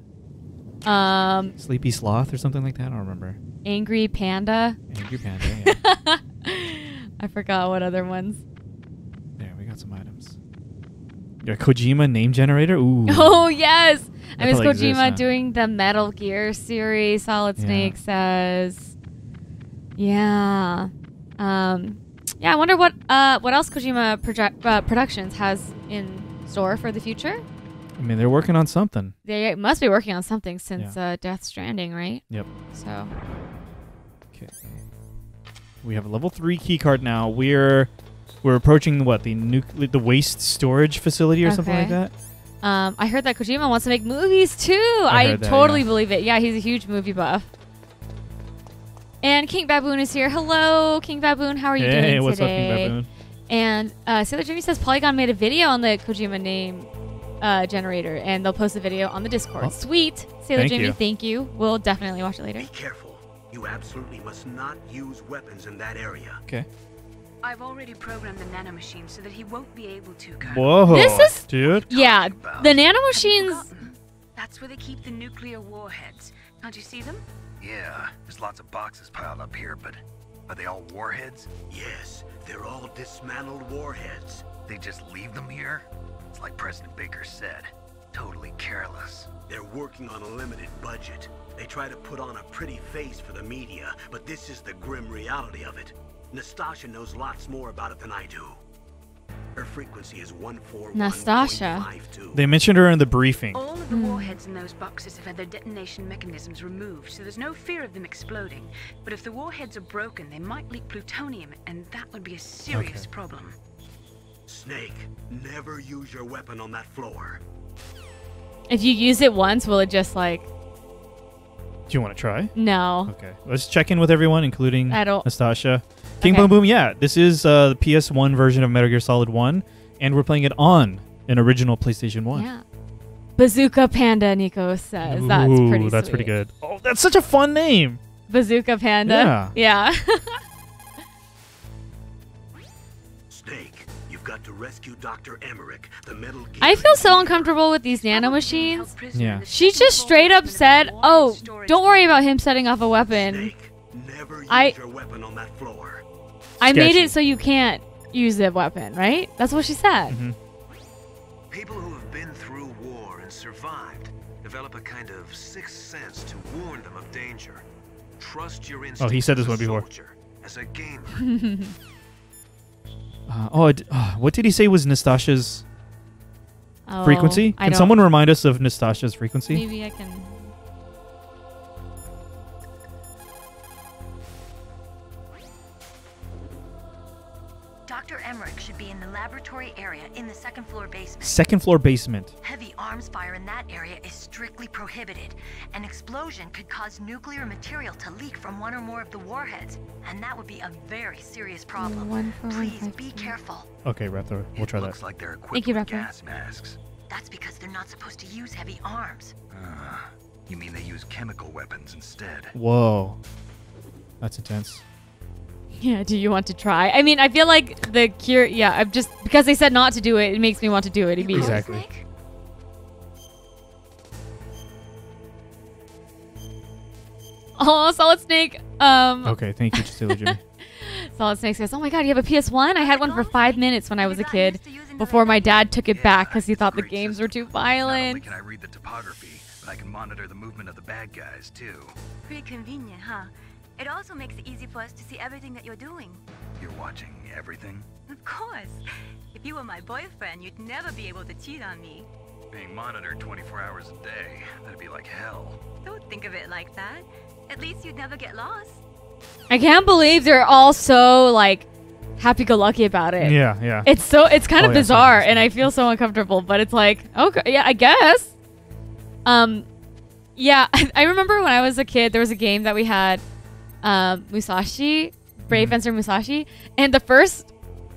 Um, Sleepy Sloth or something like that. I don't remember. Angry Panda. Angry Panda. Yeah. I forgot what other ones. There, we got some items. Your Kojima name generator. Ooh. Oh yes, that I miss Kojima exists, huh? doing the Metal Gear series. Solid Snake yeah. says. Yeah. Um. Yeah. I wonder what uh what else Kojima project, uh, Productions has in store for the future. I mean, they're working on something. They must be working on something since yeah. uh, Death Stranding, right? Yep. So. Okay. We have a level three key card now. We're we're approaching what the nuclear the waste storage facility or okay. something like that. Um, I heard that Kojima wants to make movies too. I, I that, totally yeah. believe it. Yeah, he's a huge movie buff. And King Baboon is here. Hello, King Baboon. How are you hey, doing today? What's up, King Baboon? And uh, Sailor Jimmy says Polygon made a video on the Kojima name. Uh, generator, and they'll post a video on the Discord. Oh. Sweet, Sailor thank Jimmy, you. Thank you. We'll definitely watch it later. Be careful. You absolutely must not use weapons in that area. Okay. I've already programmed the nanomachine so that he won't be able to. Colonel. Whoa, this is dude. Yeah, the nanomachines. That's where they keep the nuclear warheads. Can't you see them? Yeah, there's lots of boxes piled up here, but are they all warheads? Yes, they're all dismantled warheads. They just leave them here. Like President Baker said, totally careless. They're working on a limited budget. They try to put on a pretty face for the media, but this is the grim reality of it. Nastasha knows lots more about it than I do. Her frequency is one forty-one. Nastasha. They mentioned her in the briefing. All of the warheads in those boxes have had their detonation mechanisms removed, so there's no fear of them exploding. But if the warheads are broken, they might leak plutonium, and that would be a serious okay. problem. Snake, never use your weapon on that floor. If you use it once, will it just like... Do you want to try? No. Okay. Let's check in with everyone, including I don't... Nastasha. King okay. Boom Boom, yeah. This is uh, the P S one version of Metal Gear Solid one, and we're playing it on an original PlayStation one. Yeah. Bazooka Panda, Nico says. Ooh, that's pretty that's sweet. pretty good. Oh, that's such a fun name. Bazooka Panda? Yeah. Yeah. Snake, you've got to rescue Doctor Emmerich, the Metal Gear. I feel so uncomfortable with these nano machines. Yeah. She just straight up said, oh, don't worry about him setting off a weapon. Snake, never use I, your weapon on that floor. I made it so you can't use the weapon, right? That's what she said. Mm-hmm. People who have been through war and survived develop a kind of sixth sense to warn them of danger. Trust your instincts. Oh, he said this one before. As a gamer. uh, oh, uh, what did he say was Nastasha's oh, frequency? Can someone remind us of Nastasha's frequency? Maybe I can. Doctor Emmerich should be in the laboratory area in the second floor basement. Second floor basement. Heavy arms fire in that area is strictly prohibited. An explosion could cause nuclear material to leak from one or more of the warheads, and that would be a very serious problem. One Please one be careful. Okay, Raptor, we'll try it that. Looks like they're equipped Thank you, with gas masks. That's because they're not supposed to use heavy arms. Uh, you mean they use chemical weapons instead? Whoa, that's intense. Yeah, do you want to try? I mean, I feel like the cure... Yeah, I'm just... Because they said not to do it, it makes me want to do it immediately. Exactly. Oh, Solid Snake. Um, okay, thank you, Cecilia Jimmy. Solid Snake says, oh my god, you have a P S one? I had one for five minutes when I was a kid before my dad took it back because he thought the games were too violent. Not only can I read the topography, but I can monitor the movement of the bad guys, too. Pretty convenient, huh? It also makes it easy for us to see everything that you're doing. You're watching everything? Of course. If you were my boyfriend, you'd never be able to cheat on me. Being monitored twenty-four hours a day, that'd be like hell. Don't think of it like that. At least you'd never get lost. I can't believe they're all so, like, happy-go-lucky about it. Yeah, yeah. It's so, it's kind of oh, bizarre, yeah, and I feel so uncomfortable, but it's like, okay, yeah, I guess. Um, yeah, I remember when I was a kid, there was a game that we had Um, Musashi, Brave mm-hmm. Fencer Musashi, and the first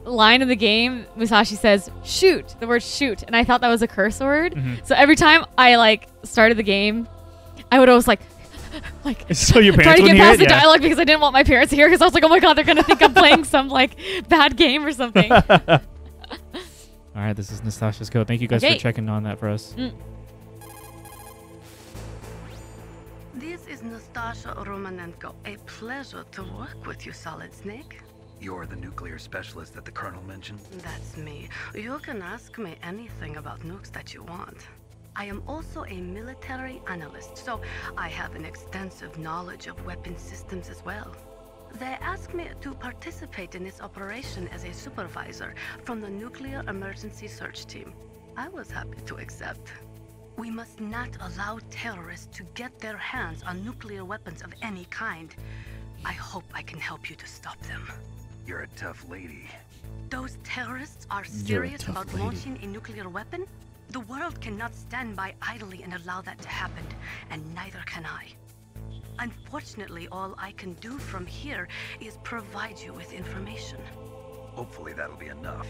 line of the game, Musashi says "shoot," the word "shoot," and I thought that was a curse word. Mm-hmm. So every time I like started the game, I would always like, like so your parents try to get past the yeah. dialogue because I didn't want my parents to hear because I was like, oh my god, they're gonna think I'm playing some like bad game or something. All right, this is Nastasha's code. Thank you guys okay. for checking on that for us. Mm. This is Nastasha Romanenko. A pleasure to work with you, Solid Snake. You're the nuclear specialist that the Colonel mentioned? That's me. You can ask me anything about nukes that you want. I am also a military analyst, so I have an extensive knowledge of weapon systems as well. They asked me to participate in this operation as a supervisor from the Nuclear Emergency Search Team. I was happy to accept. We must not allow terrorists to get their hands on nuclear weapons of any kind. I hope I can help you to stop them. You're a tough lady. Those terrorists are serious about lady. launching a nuclear weapon? The world cannot stand by idly and allow that to happen, and neither can I. Unfortunately, all I can do from here is provide you with information. Hopefully that'll be enough.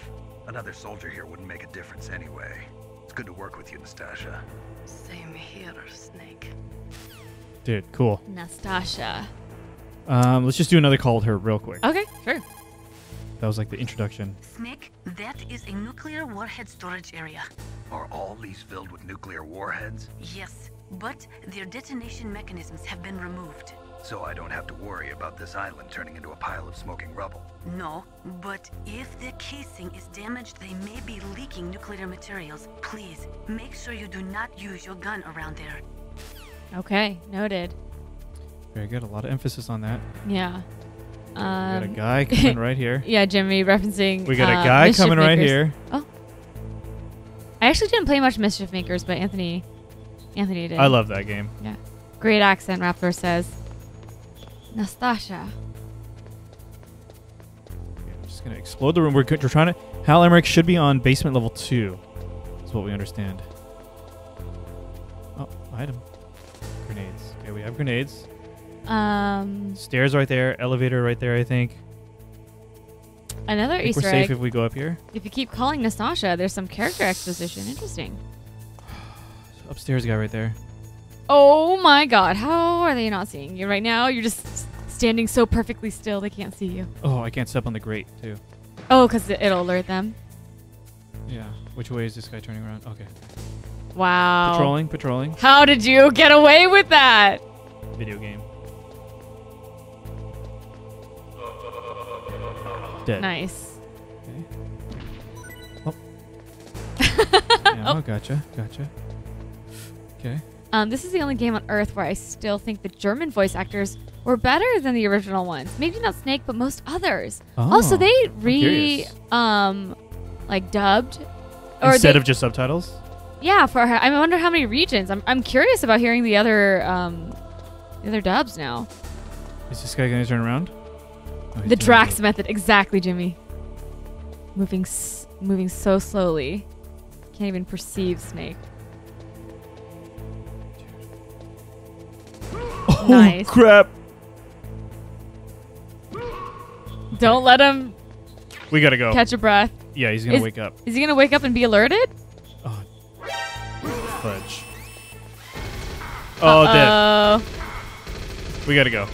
Another soldier here wouldn't make a difference anyway. It's good to work with you, Nastasha. Same here, Snake. Dude, cool. Nastasha. Um, let's just do another call with her real quick. Okay, sure. That was like the introduction. Snake, that is a nuclear warhead storage area. Are all these filled with nuclear warheads? Yes, but their detonation mechanisms have been removed. So I don't have to worry about this island turning into a pile of smoking rubble. No, but if the casing is damaged, they may be leaking nuclear materials. Please, make sure you do not use your gun around there. Okay, noted. Very good, a lot of emphasis on that. Yeah. Um, we got a guy coming right here. Yeah, Jimmy, referencing We got a guy uh, coming right here. Oh. I actually didn't play much Mischief Makers, but Anthony, Anthony did. I love that game. Yeah. Great accent, Raptor says. Nastasha. Okay, I'm just gonna explode the room. We're, we're trying to. Hal Emmerich should be on basement level two. That's what we understand. item. Grenades. Okay, we have grenades. Um. Stairs right there. Elevator right there, I think. Another I think Easter we're egg. We're safe if we go up here. If you keep calling Nastasha, there's some character exposition. Interesting. Upstairs guy right there. Oh my god. How are they not seeing you right now? You're just standing so perfectly still they can't see you. Oh, I can't step on the grate, too. Oh, because it'll alert them. Yeah. Which way is this guy turning around? Okay. Wow. Patrolling, patrolling. How did you get away with that? Video game. Dead. Nice. Okay. Oh. Yeah, oh. Gotcha, gotcha. Okay. Um, this is the only game on Earth where I still think the German voice actors were better than the original ones. Maybe not Snake, but most others. Oh, also, they re, um, like dubbed, or instead they, of just subtitles. Yeah, for I wonder how many regions. I'm I'm curious about hearing the other um, the other dubs now. Is this guy gonna turn around? Oh, the Drax method, exactly, Jimmy. Moving, s moving so slowly, can't even perceive Snake. Oh, nice. Crap! Don't let him. We gotta go. Catch a breath. Yeah, he's gonna is, wake up. Is he gonna wake up and be alerted? Oh, fudge! Oh, uh -oh. Dead. We gotta go.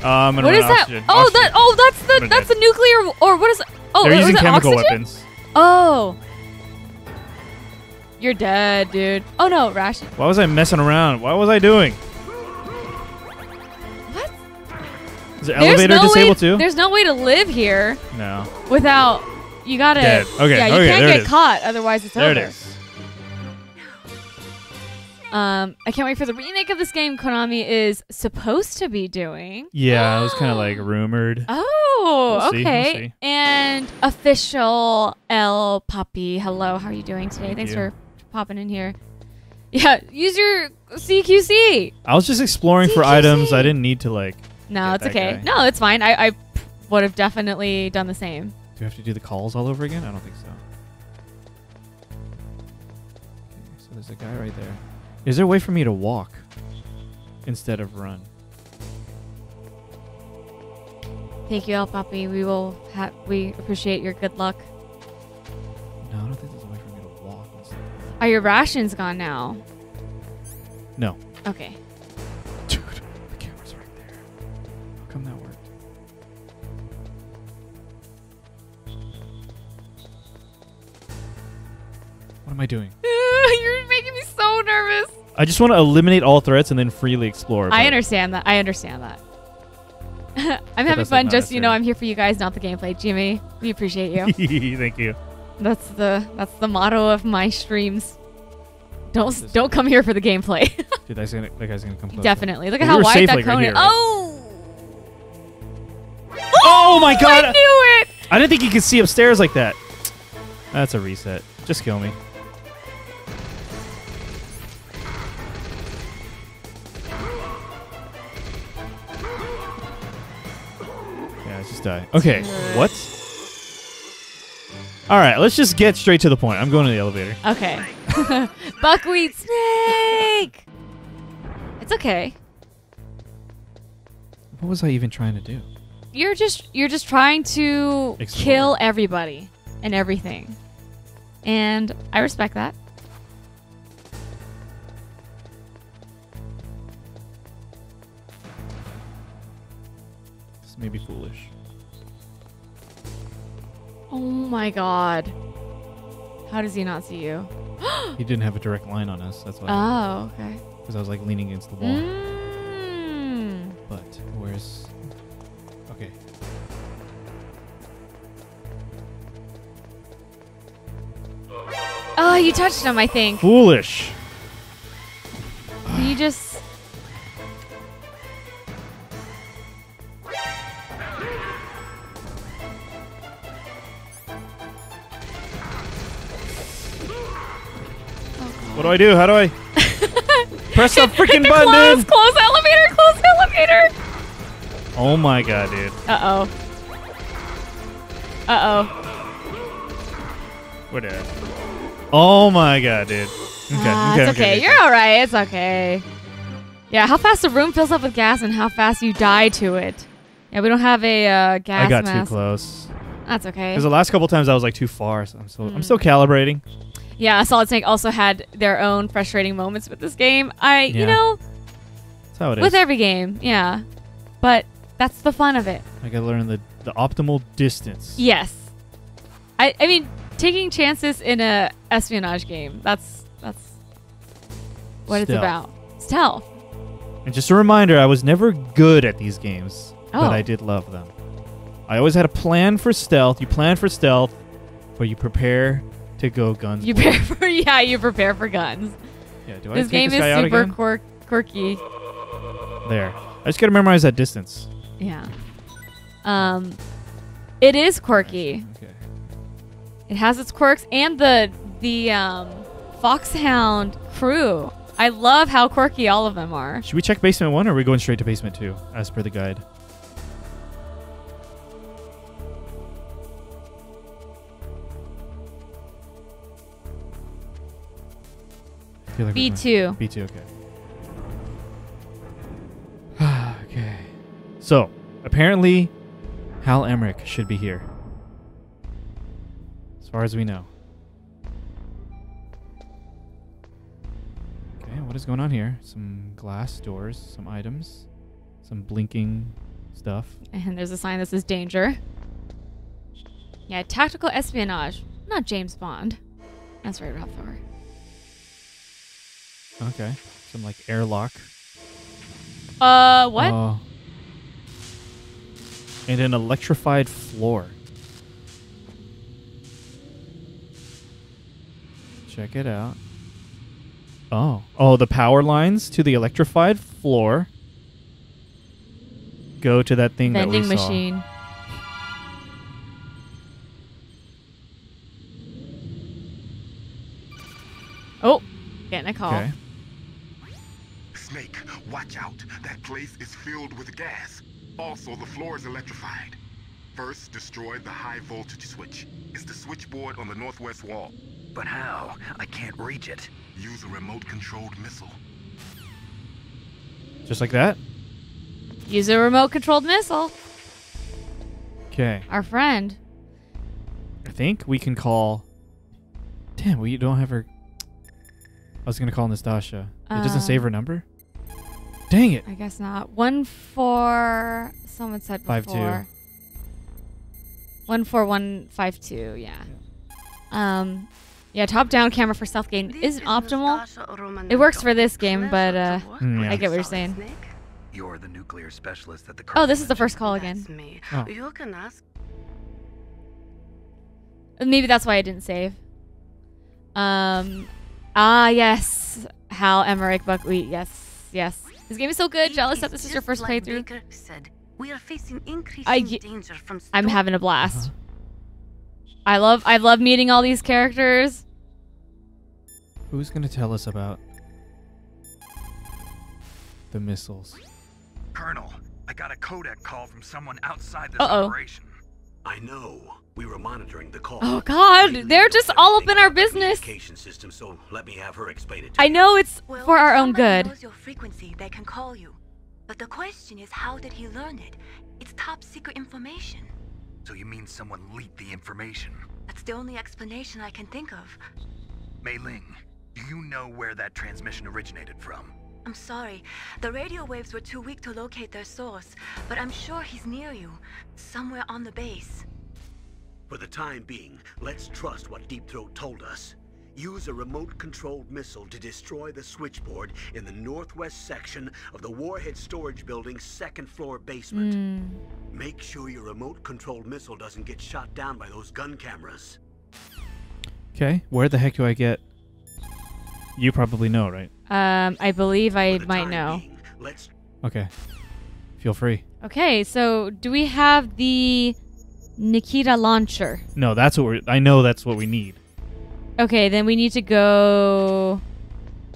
Um, what is that? Oxygen. Oh, oxygen. that! Oh, that's the I'm that's the nuclear or what is? Oh, they're using chemical oxygen? weapons. Oh, you're dead, dude. Oh no, Rash. Why was I messing around? Why was I doing? What? Is the elevator no disabled way, too? There's no way to live here. No. Without you gotta. Dead. Okay. Yeah, you okay, can't get caught, otherwise it's there over. There it is. Um, I can't wait for the remake of this game Konami is supposed to be doing. Yeah, it was kind of like rumored. Oh, we'll okay. See, we'll see. And official El Papi. Hello, how are you doing today? Thank Thanks you. for popping in here. Yeah, use your C Q C. I was just exploring C Q C. For items. I didn't need to like. No, it's okay. Guy. No, it's fine. I, I would have definitely done the same. Do we have to do the calls all over again? I don't think so. Okay, so there's a guy right there. Is there a way for me to walk instead of run? Thank you, El Papi. We will ha we appreciate your good luck. No, I don't think there's a way for me to walk instead of run. Are your rations gone now? No. Okay. Dude, the camera's right there. How come that worked? What am I doing? You're making me so nervous. I just want to eliminate all threats and then freely explore. I understand that. I understand that. I'm having fun. Just, you know, I'm here for you guys, not the gameplay. Jimmy, we appreciate you. Thank you. That's the that's the motto of my streams. Don't just don't come here for the gameplay. Dude, that's gonna, that guy's going to come close. Definitely. Look at well, how we wide that like cone right is. Right? Oh! Oh, my God. I knew it. I didn't think you could see upstairs like that. That's a reset. Just kill me. Just die. Okay. What? All right. Let's just get straight to the point. I'm going to the elevator. Okay. Buckwheat Snake. It's okay. What was I even trying to do? You're just you're just trying to Explore. kill everybody and everything, and I respect that. This may be foolish. Oh my god. How does he not see you? He didn't have a direct line on us. That's why. Oh, okay. Because I was like leaning against the wall. Mm. But where's. Okay. Oh, you touched him, I think. Foolish. You just. What do I do? How do I press the freaking the button? Close, close elevator, close elevator. Oh my god, dude. Uh oh. Uh oh. Whatever. Oh my god, dude. Okay. Ah, okay, it's okay. okay. You're all right. It's okay. Yeah, how fast the room fills up with gas and how fast you die to it. Yeah, we don't have a uh, gas mask. I got mask. too close. That's okay. Because the last couple times I was like too far, so I'm still, mm. I'm still calibrating. Yeah, Solid Snake also had their own frustrating moments with this game. I, yeah. you know, that's how it is with every game. Yeah, but that's the fun of it. I gotta learn the the optimal distance. Yes, I I mean taking chances in a espionage game. That's that's what Stealth. it's about. Stealth. And just a reminder, I was never good at these games, oh. but I did love them. I always had a plan for stealth. You plan for stealth, but you prepare to go guns. You prepare for yeah, you prepare for guns. Yeah, do I this game this is super quirk, quirky. There, I just gotta memorize that distance. Yeah, um, it is quirky. Okay. It has its quirks, and the the um, Foxhound crew. I love how quirky all of them are. Should we check basement one or are we going straight to basement two as per the guide? Like B two. B two, okay. Okay. So, apparently, Hal Emmerich should be here. As far as we know. What is going on here? Some glass doors, some items, some blinking stuff. And there's a sign that says danger. Yeah, tactical espionage, not James Bond. That's right, Ralph Thor. Okay, some like airlock. Uh, what? Uh, and an electrified floor. Check it out. Oh. Oh, the power lines to the electrified floor go to that thing Vending that we saw. Vending machine. Oh, getting a call. Okay. Snake, watch out. That place is filled with gas. Also, the floor is electrified. First, destroy the high voltage switch. It's the switchboard on the northwest wall. But how? I can't reach it. Use a remote-controlled missile. Just like that? Use a remote-controlled missile. Okay. Our friend. I think we can call... Damn, we don't have her... I was going to call Nastasha. Uh, it doesn't save her number? Dang it. I guess not. One four... Someone said before. Five two. One four one five two, yeah. yeah. Um... Yeah, top-down camera for stealth game isn't optimal. It works for this game, but uh, yeah. I get what you're saying. You're the nuclear specialist at the oh, this is the first call again. Oh. Maybe that's why I didn't save. Um, ah, yes. Hal Emmerich Buckwheat. Yes, yes. This game is so good. Jealous that this is your first playthrough. I, I'm having a blast. Uh-huh. I love I love meeting all these characters. Who's gonna tell us about the missiles? Colonel, I got a codec call from someone outside this Uh-oh. operation. I know. We were monitoring the call. Oh god, they're just all up in our business. Communication system, so let me have her explain it to I know it's well, for our own good. Knows your frequency, they can call you. But the question is, how did he learn it? It's top secret information. So you mean someone leaked the information? That's the only explanation I can think of. Mei Ling, do you know where that transmission originated from? I'm sorry. The radio waves were too weak to locate their source, but I'm sure he's near you, somewhere on the base. For the time being, let's trust what Deep Throat told us. Use a remote-controlled missile to destroy the switchboard in the northwest section of the Warhead Storage Building's second-floor basement. Mm. Make sure your remote-controlled missile doesn't get shot down by those gun cameras. Okay, where the heck do I get... You probably know, right? Um, I believe I might know. Being, let's... Okay. Feel free. Okay, so do we have the Nikita launcher? No, that's what we're... I know that's what we need. Okay, then we need to go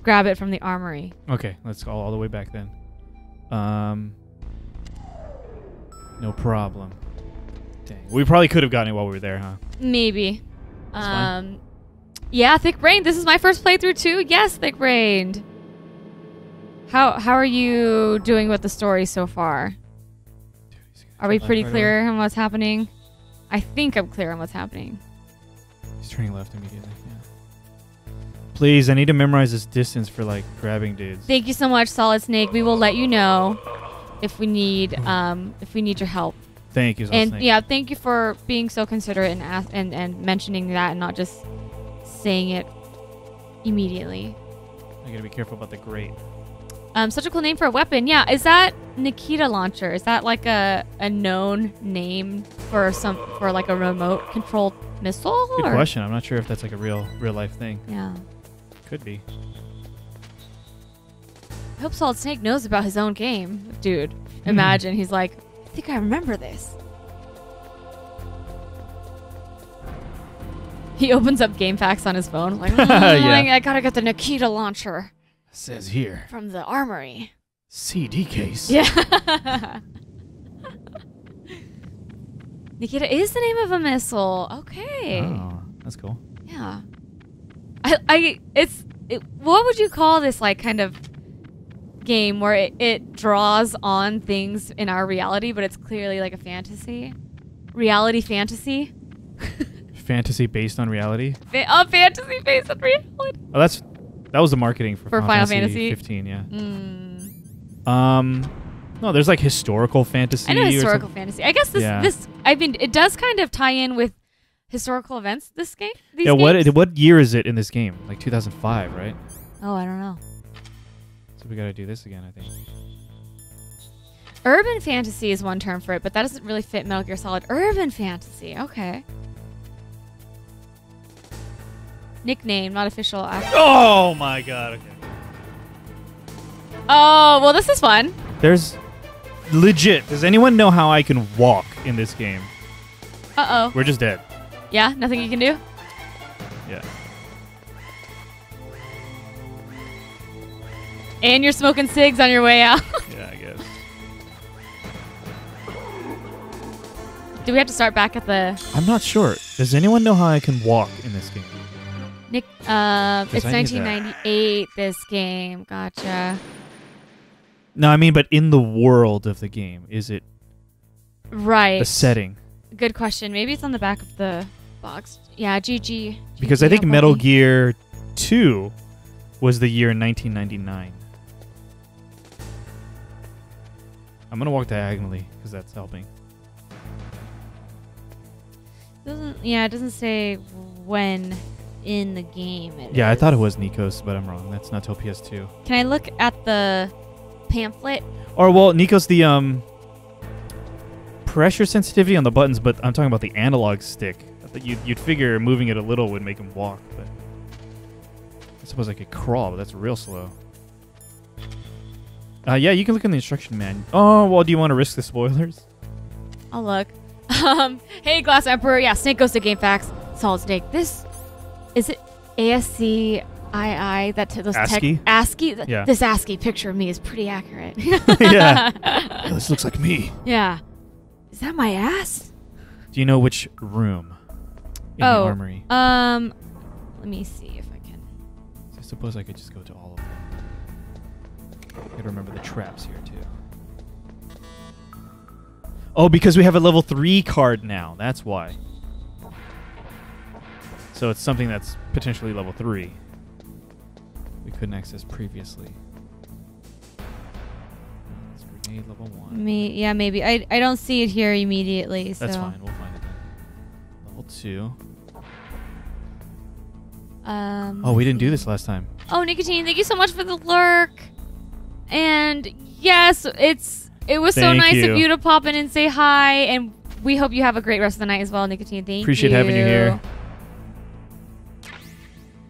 grab it from the armory. Okay, let's go all the way back then. Um, no problem. Dang, we probably could have gotten it while we were there, huh? Maybe. That's um, fine. Yeah, Thick Brain. This is my first playthrough too. Yes, Thick Brain. How how are you doing with the story so far? Are we pretty clear on what's happening? I think I'm clear on what's happening. He's turning left immediately. Yeah. Please, I need to memorize this distance for like grabbing dudes. Thank you so much, Solid Snake. We will let you know if we need um if we need your help. Thank you, Solid Snake. And yeah, thank you for being so considerate and ask, and and mentioning that and not just saying it immediately. I gotta be careful about the grate. Um, such a cool name for a weapon. Yeah, is that Nikita launcher? Is that like a, a known name for some for like a remote controlled missile? Good or? question. I'm not sure if that's like a real real life thing. Yeah, could be. I hope Solid Snake knows about his own game, dude. Imagine he's like, I think I remember this. He opens up GameFAQs on his phone, like, mm, yeah. I gotta get the Nikita launcher. Says here. From the armory. C D case. Yeah. Nikita is the name of a missile. Okay. Oh, that's cool. Yeah. I, I it's, it, what would you call this, like, kind of game where it, it draws on things in our reality, but it's clearly like a fantasy? Reality fantasy? Fantasy based on reality? Fa oh, fantasy based on reality. Oh, that's... That was the marketing for, for Final, Final Fantasy, Fantasy fifteen, yeah. Mm. Um, no, there's like historical fantasy. I know historical fantasy. I guess this, yeah. this, I mean, it does kind of tie in with historical events. This game, these yeah. What, games? what year is it in this game? Like two thousand five, right? Oh, I don't know. So we got to do this again, I think. Urban fantasy is one term for it, but that doesn't really fit Metal Gear Solid. Urban fantasy, okay. Nickname, not official. Act. Oh my god, okay. Oh, well this is fun. There's... Legit, does anyone know how I can walk in this game? Uh-oh. We're just dead. Yeah, nothing you can do? Yeah. And you're smoking cigs on your way out. Yeah, I guess. Do we have to start back at the... I'm not sure. Does anyone know how I can walk in this game? Nick, uh, it's nineteen ninety-eight, this game. Gotcha. No, I mean, but in the world of the game, is it right? The setting? Good question. Maybe it's on the back of the box. Yeah, G G. Because G G, I think Metal Gear two was the year nineteen ninety-nine. I'm going to walk diagonally because that's helping. Doesn't, yeah, it doesn't say when... in the game. It yeah, is. I thought it was Nikos, but I'm wrong. That's not till P S two. Can I look at the pamphlet? Or, well, Nikos, the um, pressure sensitivity on the buttons, but I'm talking about the analog stick. I thought you'd, you'd figure moving it a little would make him walk, but I suppose I could crawl, but that's real slow. Uh, yeah, you can look in the instruction manual. Oh, well, do you want to risk the spoilers? I'll look. Um, hey, Glass Emperor. Yeah, Snake goes to GameFAQs. Solid Snake. This... Is it A S C I I? That t those ASCII? Tech ASCII? Th yeah. This ASCII picture of me is pretty accurate. Yeah. Yeah. This looks like me. Yeah. Is that my ass? Do you know which room in oh, the armory? Um, let me see if I can. So I suppose I could just go to all of them. I gotta remember the traps here, too. Oh, because we have a level three card now. That's why. So it's something that's potentially level three. We couldn't access previously. It's grenade level one. May, yeah, maybe. I, I don't see it here immediately. That's so. fine. We'll find it then. Level two. Um, oh, we didn't do this last time. Oh, Nicotine, thank you so much for the lurk. And yes, it's it was thank so nice you. of you to pop in and say hi. And we hope you have a great rest of the night as well, Nicotine. Thank Appreciate you. Appreciate having you here.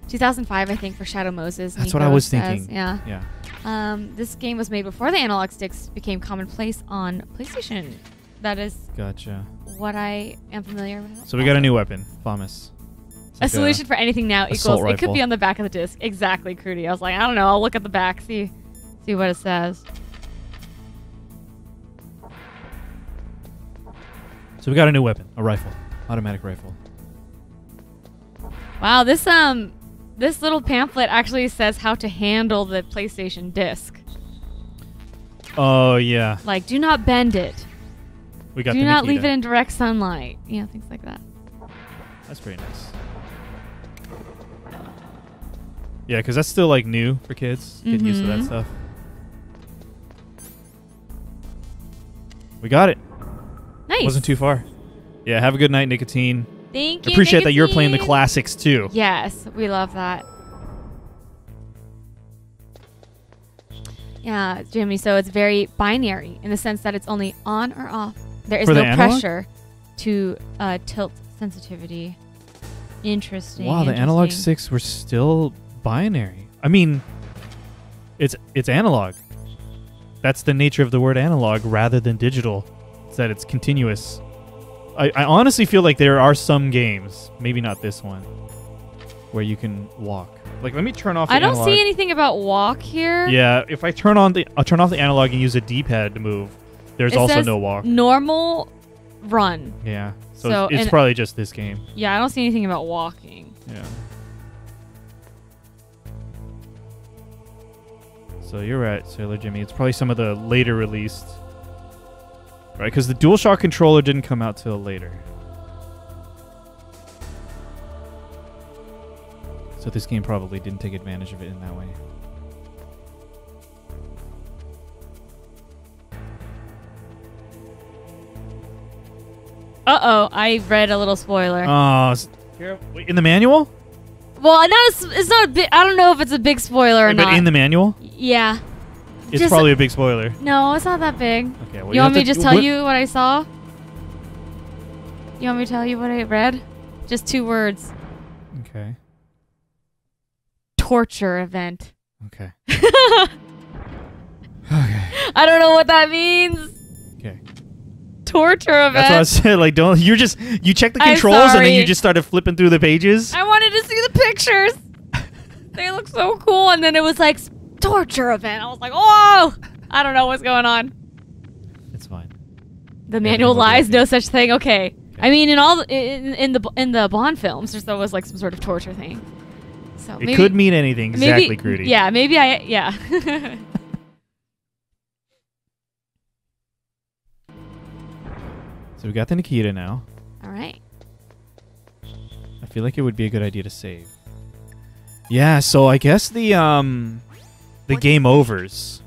two thousand five, I think, for Shadow Moses. That's Nikos what I was says. thinking. Yeah. Yeah. Um, this game was made before the analog sticks became commonplace on PlayStation. That is gotcha. what I am familiar with. So we got a new weapon, Famas. Like a solution a for anything now equals... Rifle. It could be on the back of the disc. Exactly, Crudy. I was like, I don't know. I'll look at the back, see, see what it says. So we got a new weapon, a rifle, automatic rifle. Wow, this um this little pamphlet actually says how to handle the PlayStation disc. Oh yeah. Like, do not bend it. We got do the not Nikita. Leave it in direct sunlight. You know, things like that. That's pretty nice. Yeah, because that's still like new for kids. Getting mm-hmm. used to that stuff. We got it. Nice. Wasn't too far. Yeah, have a good night, Nicotine. Thank you. I appreciate Nicotine. That you're playing the classics too. Yes, we love that. Yeah, Jimmy, so it's very binary in the sense that it's only on or off. There is for no the pressure to uh, tilt sensitivity. Interesting. Wow, interesting. The analog sticks were still binary. I mean, it's it's analog. That's the nature of the word analog rather than digital. It's that it's continuous. I, I honestly feel like there are some games, maybe not this one, where you can walk. Like, let me turn off the I don't analog. See anything about walk here. Yeah, if I turn on the I'll turn off the analog and use a D-pad to move, there's it also says no walk. Normal run. Yeah. So, so it's, it's probably just this game. Yeah, I don't see anything about walking. Yeah. So you're right, Sailor Jimmy. It's probably some of the later released. Right, because the DualShock controller didn't come out till later. So this game probably didn't take advantage of it in that way. Uh-oh, I read a little spoiler. Oh, uh, in the manual? Well, not a, it's not a big... I don't know if it's a big spoiler or yeah, but not. But in the manual? Yeah. It's just probably a big spoiler. No, it's not that big. Okay, well, you, you want me to just tell you what I saw? You want me to tell you what I read? Just two words. Okay. Torture event. Okay. Okay. I don't know what that means. Okay. Torture event. That's what I said. Like, don't you're just you check the controls and then you just started flipping through the pages. I wanted to see the pictures. They look so cool, and then it was like torture event. I was like, oh, I don't know what's going on. It's fine. The manual lies. No such thing. Okay. Okay. I mean, in all in, in the in the Bond films, there's always like some sort of torture thing. So maybe, it could mean anything, exactly, maybe, Grudy. Yeah, maybe I... Yeah. So we got the Nikita now. All right. I feel like it would be a good idea to save. Yeah, so I guess the um, the what game overs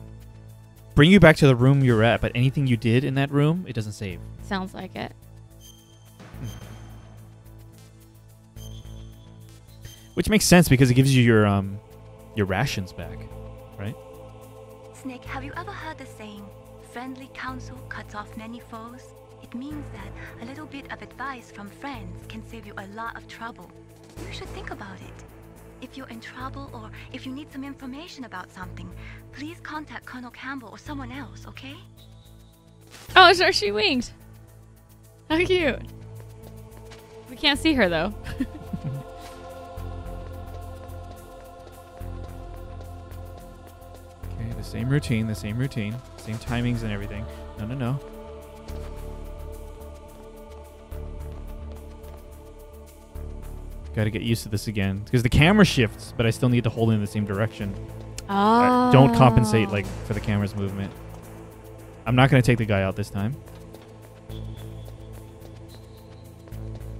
bring you back to the room you're at, but anything you did in that room, it doesn't save. Sounds like it. Which makes sense because it gives you your um your rations back, right? Snake, have you ever heard the saying, friendly counsel cuts off many foes? It means that a little bit of advice from friends can save you a lot of trouble. You should think about it. If you're in trouble or if you need some information about something, please contact Colonel Campbell or someone else, okay? Oh, sure, she winked. How cute. We can't see her though. Same routine, the same routine, same timings and everything. No, no, no. Got to get used to this again because the camera shifts, but I still need to hold in the same direction. Oh. I don't compensate like for the camera's movement. I'm not going to take the guy out this time.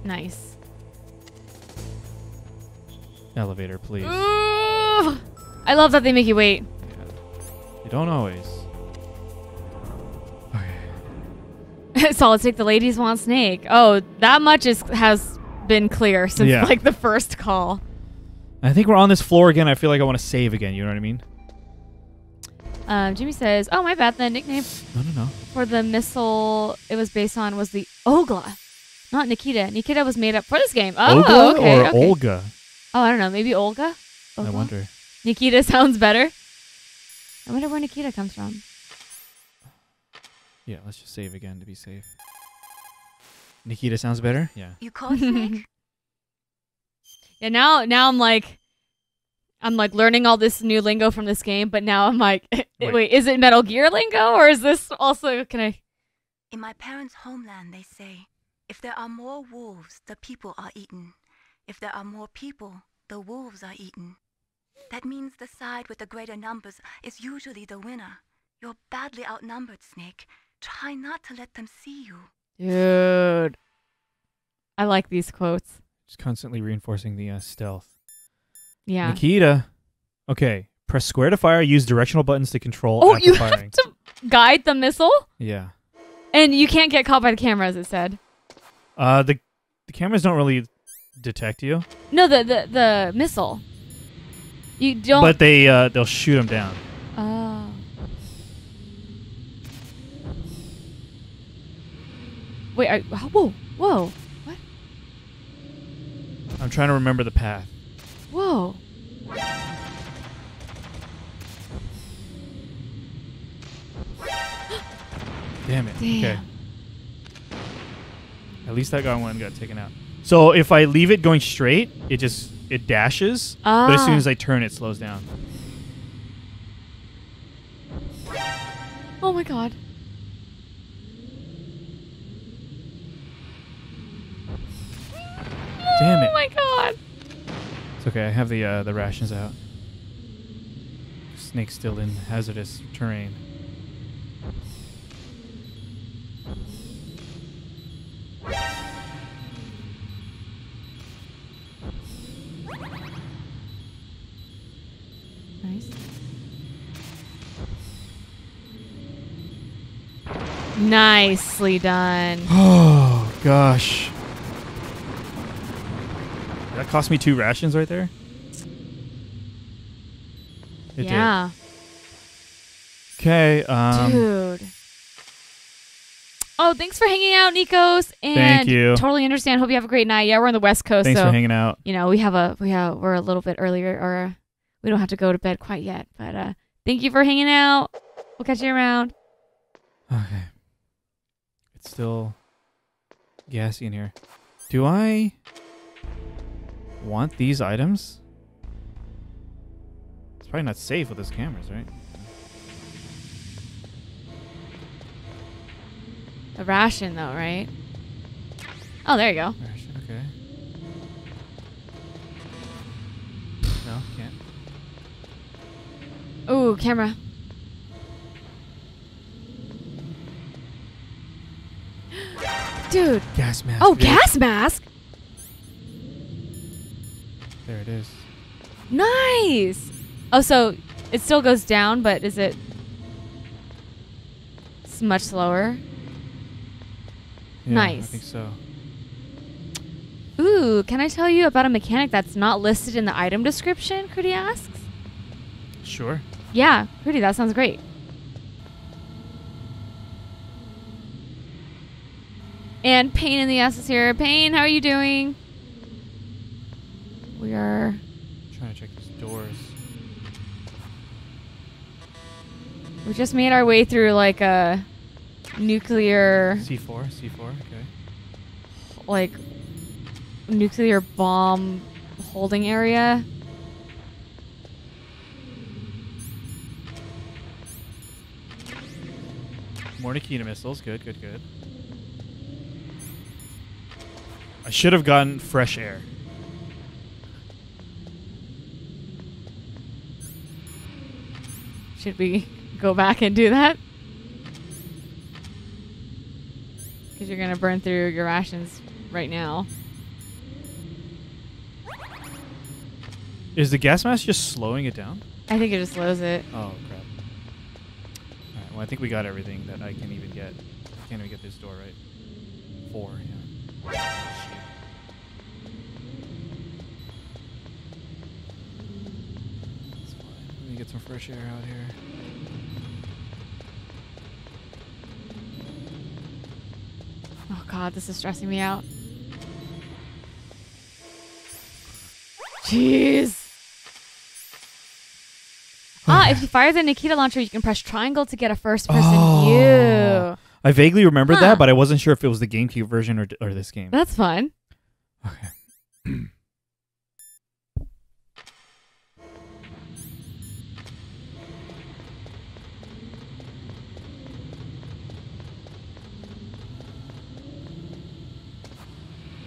Nice. Elevator, please. Ooh, I love that they make you wait. You don't always. Okay. Solid Snake, the ladies want Snake. Oh, that much is has been clear since yeah. like the first call. I think we're on this floor again. I feel like I want to save again. You know what I mean? Um, Jimmy says, "Oh, my bad. The nickname no, no, no. for the missile it was based on was the Ogla, not Nikita. Nikita was made up for this game. Oh, Ogla okay, or okay. Olga? Oh, I don't know. Maybe Olga. Ogla? I wonder. Nikita sounds better." I wonder where Nikita comes from. Yeah, let's just save again to be safe. Nikita sounds better? Yeah. You call Snake? Yeah, now now I'm like I'm like learning all this new lingo from this game, but now I'm like wait. wait, is it Metal Gear lingo or is this also can I In my parents' homeland they say if there are more wolves, the people are eaten. If there are more people, the wolves are eaten. That means the side with the greater numbers is usually the winner. You're badly outnumbered, Snake. Try not to let them see you. Dude. I like these quotes. Just constantly reinforcing the uh, stealth. Yeah. Nikita. Okay. Press square to fire. Use directional buttons to control oh, after firing. Oh, you have to guide the missile? Yeah. And you can't get caught by the camera, as it said. Uh, the the cameras don't really detect you. No, the the, the missile. You don't. But they uh, they'll shoot him down. Oh. Wait. I, whoa. Whoa. What? I'm trying to remember the path. Whoa. Damn it. Damn. Okay. At least that guy one got taken out. So if I leave it going straight, it just it dashes. Ah. But as soon as I turn, it slows down. Oh my god. Damn it. Oh my god. It's okay. I have the uh, the rations out. Snake's still in hazardous terrain. Nice. Nicely done. Oh, gosh. That cost me two rations right there? It yeah. did. Okay. Um, Dude. Oh, thanks for hanging out, Nikos. And thank you. Totally understand. Hope you have a great night. Yeah, we're on the West Coast. Thanks so, for hanging out. You know, we have a we have we're a little bit earlier, or we don't have to go to bed quite yet. But uh, thank you for hanging out. We'll catch you around. Okay. It's still gassy in here. Do I want these items? It's probably not safe with those cameras, right? A ration, though, right? Oh, there you go. Ration, okay. No, can't. Ooh, camera. Dude. Gas mask. Oh, dude. Gas mask? There it is. Nice! Oh, so it still goes down, but is it... It's much slower. Yeah, nice. I think so. Ooh, can I tell you about a mechanic that's not listed in the item description, Kruti asks? Sure. Yeah, Kruti, that sounds great. And Pain in the ass is here. Pain, how are you doing? We are... I'm trying to check these doors. We just made our way through like a... nuclear C four, C four, okay. Like nuclear bomb holding area. More Nikita missiles, good, good, good. I should have gotten fresh air. Should we go back and do that? Because you're going to burn through your rations right now. Is the gas mask just slowing it down? I think it just slows it. Oh, crap. All right, well, I think we got everything that I can even get. I can't even get this door right. Four, yeah. That's fine. Let me get some fresh air out here. Oh god, this is stressing me out. Jeez. Ah, if you fire the Nikita launcher, you can press triangle to get a first-person oh. view. I vaguely remembered huh. that, but I wasn't sure if it was the GameCube version or, or this game. That's fun. Okay.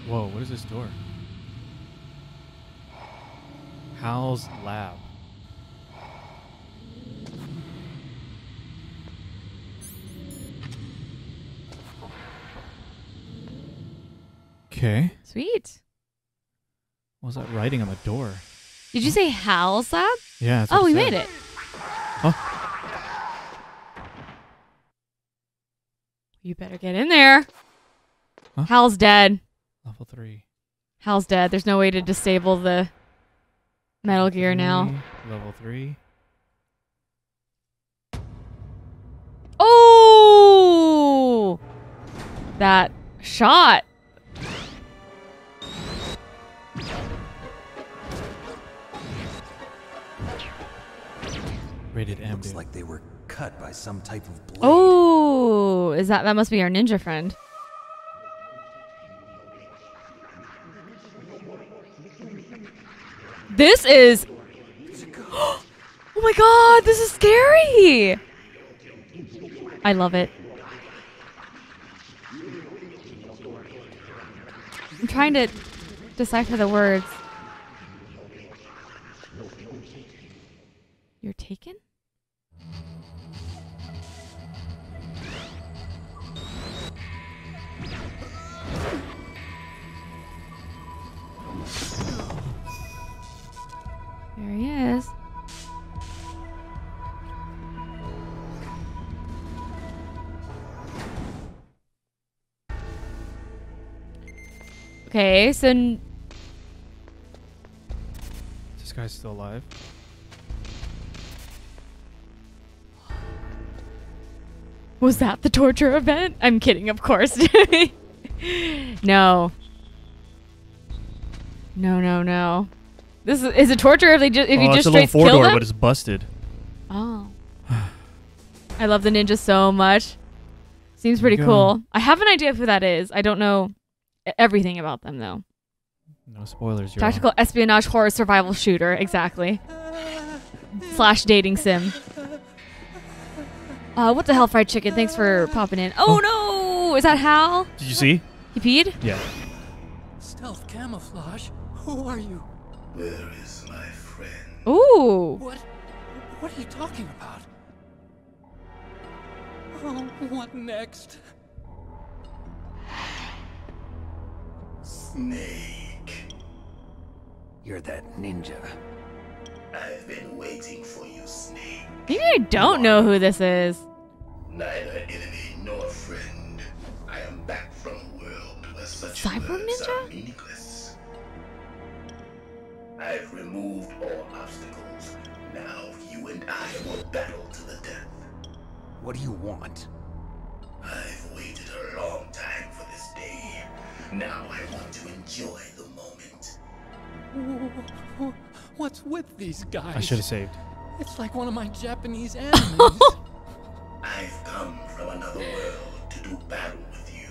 Whoa, what is this door? Hal's lab. Okay. Sweet. What was that writing on the door? Did you say Hal's lab? Yeah. That's what oh, we made it. Oh. You better get in there. Huh? Hal's dead. Level three. Hal's dead. There's no way to disable the Metal Gear now. Level three. Oh! That shot. Rated M. Looks like they were cut by some type of blade. Oh, is that that must be our ninja friend? This is. Oh my God! This is scary. I love it. I'm trying to decipher the words. You're taken? There he is. Okay, so... N is this guy still alive? Was that the torture event? I'm kidding, of course. No. No, no, no. This is, is it torture if they just if oh, you just straight kill them? It's a little four door, but it's busted. Oh. I love the ninja so much. Seems pretty cool. I have an idea of who that is. I don't know everything about them though. No spoilers. You're Tactical on. Espionage horror survival shooter, exactly. Slash dating sim. Uh, what the hell, fried chicken? Thanks for popping in. Oh, oh no! Is that Hal? Did you see? He peed? Yeah. Stealth camouflage? Who are you? Where is my friend? Ooh. What? What are you talking about? Oh, what next? Snake. You're that ninja. I've been waiting for you, Snake. Maybe I don't know who this is. Neither enemy nor friend. I am back from a world where such Cyber words ninja? Are meaningless. I've removed all obstacles. Now you and I will battle to the death. What do you want? I've waited a long time for this day. Now I want to enjoy the moment. What's with these guys? I should have saved. It's like one of my Japanese animes. I've come from another world to do battle with you.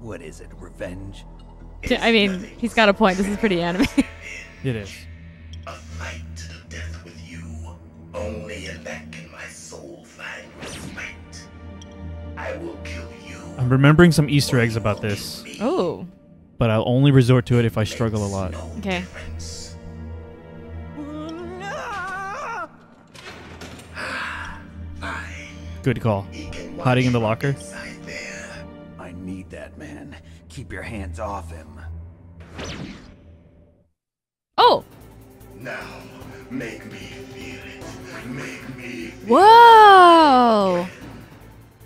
What is it, revenge? It's I mean, he's got a point. This is pretty anime. It is. A fight to the death with you. Only in that can my soul find respect. I will kill you. I'm remembering some Easter eggs about this. Oh. But I'll only resort to it if I struggle a lot. No okay. Difference. Good call. Hiding in the locker. There. I need that man. Keep your hands off him. Oh. Now, make me feel it. Make me. Feel Whoa.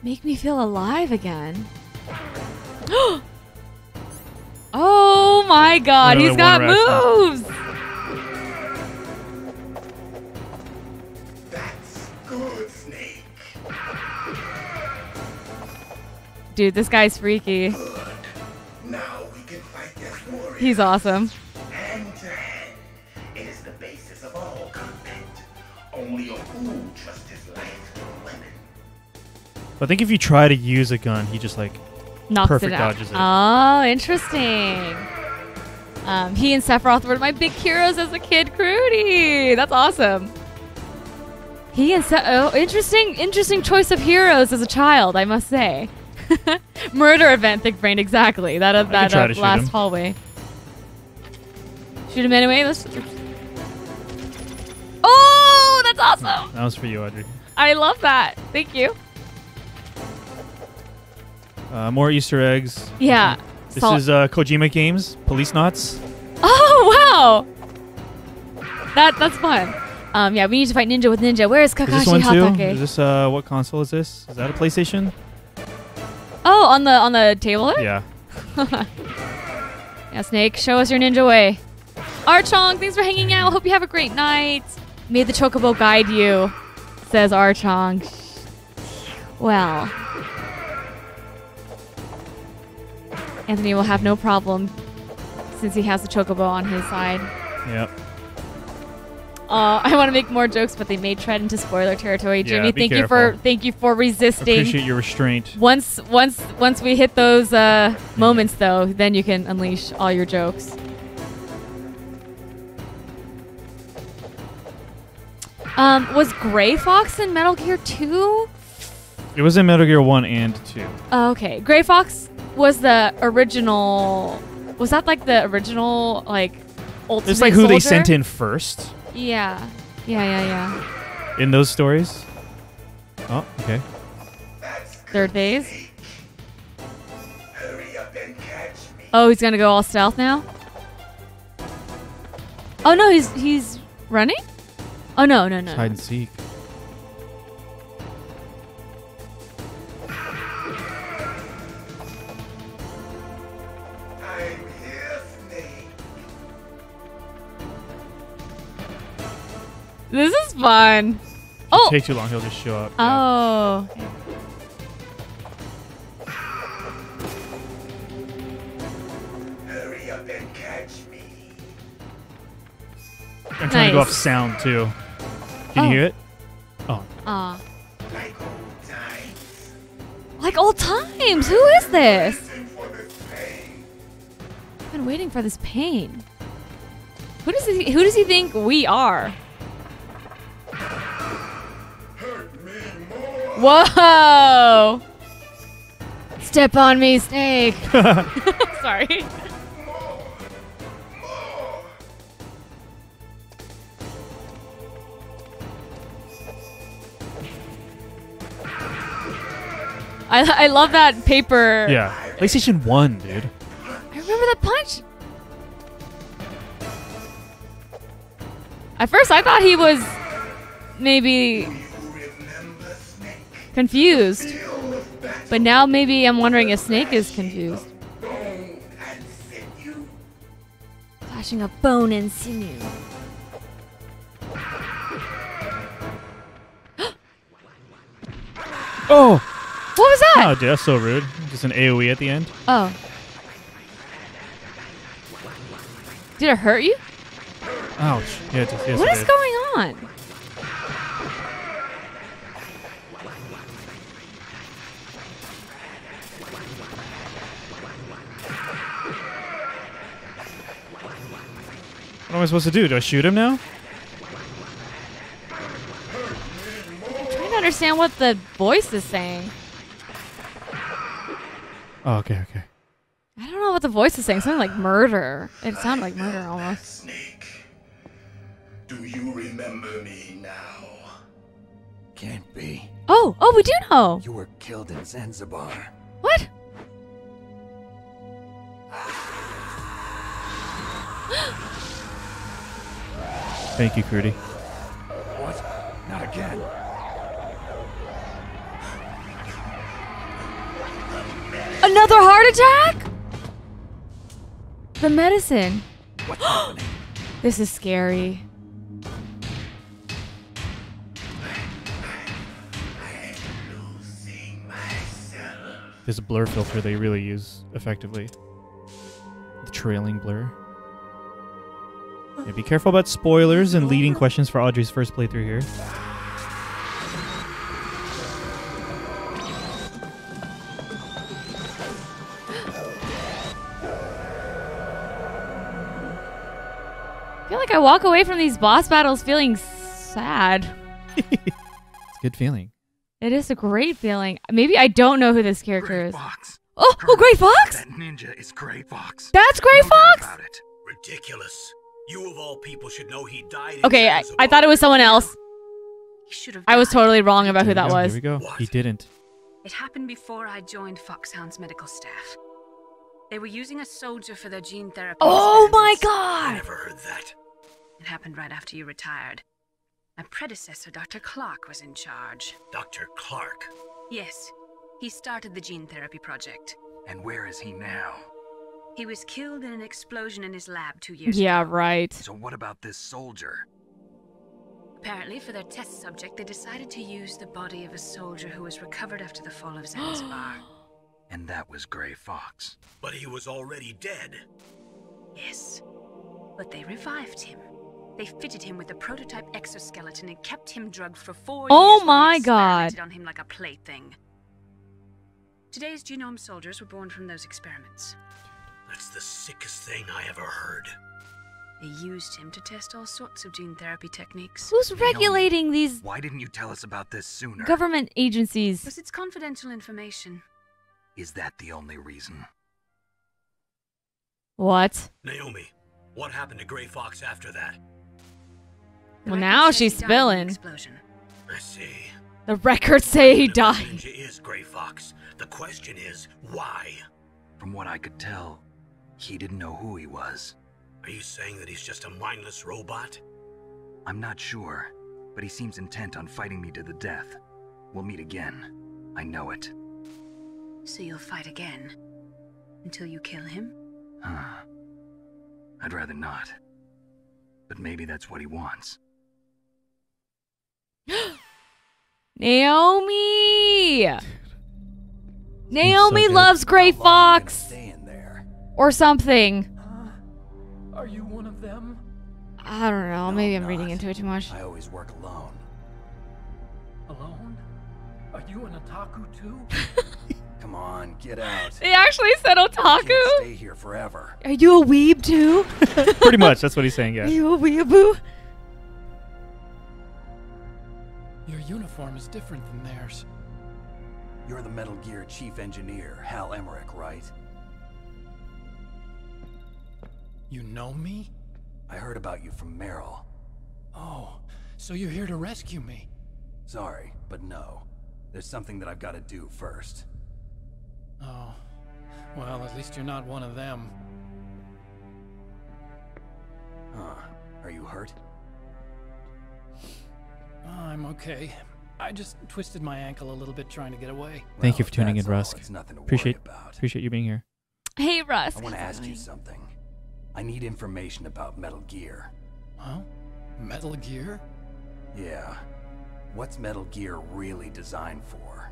Make me feel alive again. Oh my God, he's got moves. Shot. Dude, this guy's freaky. Now we can fight this warrior. He's awesome. Hand to hand. It is the basis of all combat. Only a fool trusts his life to a weapon. I think if you try to use a gun, he just like knocks perfect it out. Dodges it. Oh, interesting. Um, he and Sephiroth were my big heroes as a kid, Crudy. That's awesome. He and Se oh, interesting, interesting choice of heroes as a child, I must say. Murder event, thick brain, exactly. That of that last hallway. Shoot him anyway. Let's Oh, that's awesome. That was for you, Audrey. I love that. Thank you. Uh, more Easter eggs. Yeah. This Sol is uh, Kojima Games, Police Knots. Oh, wow. That That's fun. Um, yeah, we need to fight Ninja with Ninja. Where is Kakashi Hatake? Is this one Hatake? too? Is this, uh, what console is this? Is that a PlayStation? Oh, on the on the table there? Yeah. Yeah, Snake, show us your ninja way. Archong, thanks for hanging out. Hope you have a great night. May the Chocobo guide you, says Archong. Well. Anthony will have no problem since he has the Chocobo on his side. Yep. Uh, I want to make more jokes, but they may tread into spoiler territory. Jimmy, yeah, thank careful. you for thank you for resisting. Appreciate your restraint. Once once once we hit those uh, moments, though, then you can unleash all your jokes. Um, was Gray Fox in Metal Gear two? It was in Metal Gear one and two. Uh, okay, Gray Fox was the original. Was that like the original like ultimate? It's like who soldier? they sent in first. Yeah, yeah, yeah, yeah. In those stories? Oh, okay. Third phase? Hurry up and catch me. Oh, he's gonna go all stealth now? Oh no, he's he's running? Oh no, no, no. Hide and seek. This is fun. Oh! If it takes too long, he'll just show up. Oh. Yeah. Hurry up and catch me. I'm trying nice. to go off sound, too. Can oh. you hear it? Oh. Aw. Like old times. Like old times? Who is this? I've been waiting for this pain. Who does he, who does he think we are? Whoa! Step on me, Snake. Sorry. More, more. I I love that paper. Yeah, PlayStation one, dude. I remember that punch. At first, I thought he was maybe confused, but now maybe I'm wondering if Snake is confused. Clashing a bone and sinew. Oh! What was that? Oh, dude, that's so rude. Just an AoE at the end. Oh. Did it hurt you? Ouch. Yeah, it just, yes, what it is did. going on? What am I supposed to do? Do I shoot him now? I'm trying to understand what the voice is saying. Oh, okay, okay. I don't know what the voice is saying. Something like murder. It sounded like murder almost. Snake, do you remember me now? Can't be. Oh, oh, we do know. You were killed in Zanzibar. What? Thank you, Crudy. What? Not again. Another heart attack? The medicine. What's happening? This is scary. I'm losing myself. This blur filter they really use effectively. The trailing blur. Yeah, be careful about spoilers and leading questions for Audrey's first playthrough here. I feel like I walk away from these boss battles feeling sad. It's a good feeling. It is a great feeling. Maybe I don't know who this character Gray is. Fox. Oh, oh, Gray Fox? That ninja is Gray Fox. That's Gray Fox? Ridiculous. You of all people should know he died. Okay, I, I thought it was someone else. He I was totally wrong about there who that go, was. Here we go. What? He didn't. It happened before I joined Foxhound's medical staff. They were using a soldier for their gene therapy. Oh my god! I never heard that. It happened right after you retired. My predecessor, Doctor Clark, was in charge. Doctor Clark? Yes. He started the gene therapy project. And where is he now? He was killed in an explosion in his lab two years yeah, ago. Yeah, right. So what about this soldier? Apparently, for their test subject, they decided to use the body of a soldier who was recovered after the fall of Zanzibar. And that was Gray Fox. But he was already dead. Yes. But they revived him. They fitted him with a prototype exoskeleton and kept him drugged for four oh years. Oh my god. Experimented on him like a plaything. Today's genome soldiers were born from those experiments. That's the sickest thing I ever heard. They used him to test all sorts of gene therapy techniques. Who's regulating these? Why didn't you tell us about this sooner? Government agencies. Because it's confidential information. Is that the only reason? What? Naomi, what happened to Gray Fox after that? Well, now she's spilling. Explosion. I see. The records say he died. The ninja is Gray Fox. The question is, why? From what I could tell, he didn't know who he was. Are you saying that he's just a mindless robot? I'm not sure, but he seems intent on fighting me to the death. We'll meet again. I know it. So you'll fight again? Until you kill him? Huh. I'd rather not. But maybe that's what he wants. Naomi! Naomi so loves Gray Fox! Or something. Huh? Are you one of them? I don't know. No, maybe I'm not. Reading into it too much. I always work alone. Alone? Are you an otaku too? Come on, get out. They actually said otaku? You can't stay here forever. Are you a weeb too? Pretty much. That's what he's saying, yeah. Are you a weeaboo? Your uniform is different than theirs. You're the Metal Gear chief engineer, Hal Emmerich, right? You know me? I heard about you from Meryl. Oh, so you're here to rescue me? Sorry, but no. There's something that I've got to do first. Oh, well, at least you're not one of them. Huh, are you hurt? Oh, I'm okay. I just twisted my ankle a little bit trying to get away. Thank well, you for tuning in, Rusk. Appreciate, appreciate you being here. Hey, Rusk. I want to ask you something. I need information about Metal Gear. Huh? Metal Gear? Yeah. What's Metal Gear really designed for?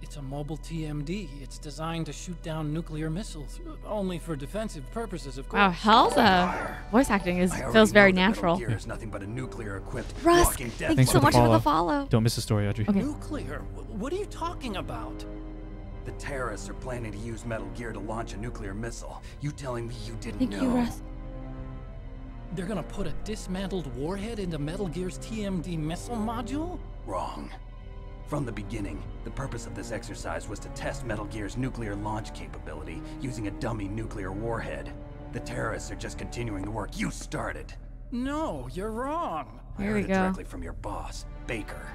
It's a mobile T M D. It's designed to shoot down nuclear missiles, only for defensive purposes, of course. Wow, Hal's uh, voice acting is feels very natural. Metal Gear is nothing but a nuclear-equipped walking death. Thanks, Thanks so much for the follow. Don't miss the story, Audrey. Okay. Nuclear? What are you talking about? The terrorists are planning to use Metal Gear to launch a nuclear missile. You telling me you didn't Thank know? You, Russ. They're gonna put a dismantled warhead into Metal Gear's T M D missile module? Wrong. From the beginning, the purpose of this exercise was to test Metal Gear's nuclear launch capability using a dummy nuclear warhead. The terrorists are just continuing the work you started. No, you're wrong. I heard it directly from your boss, Baker.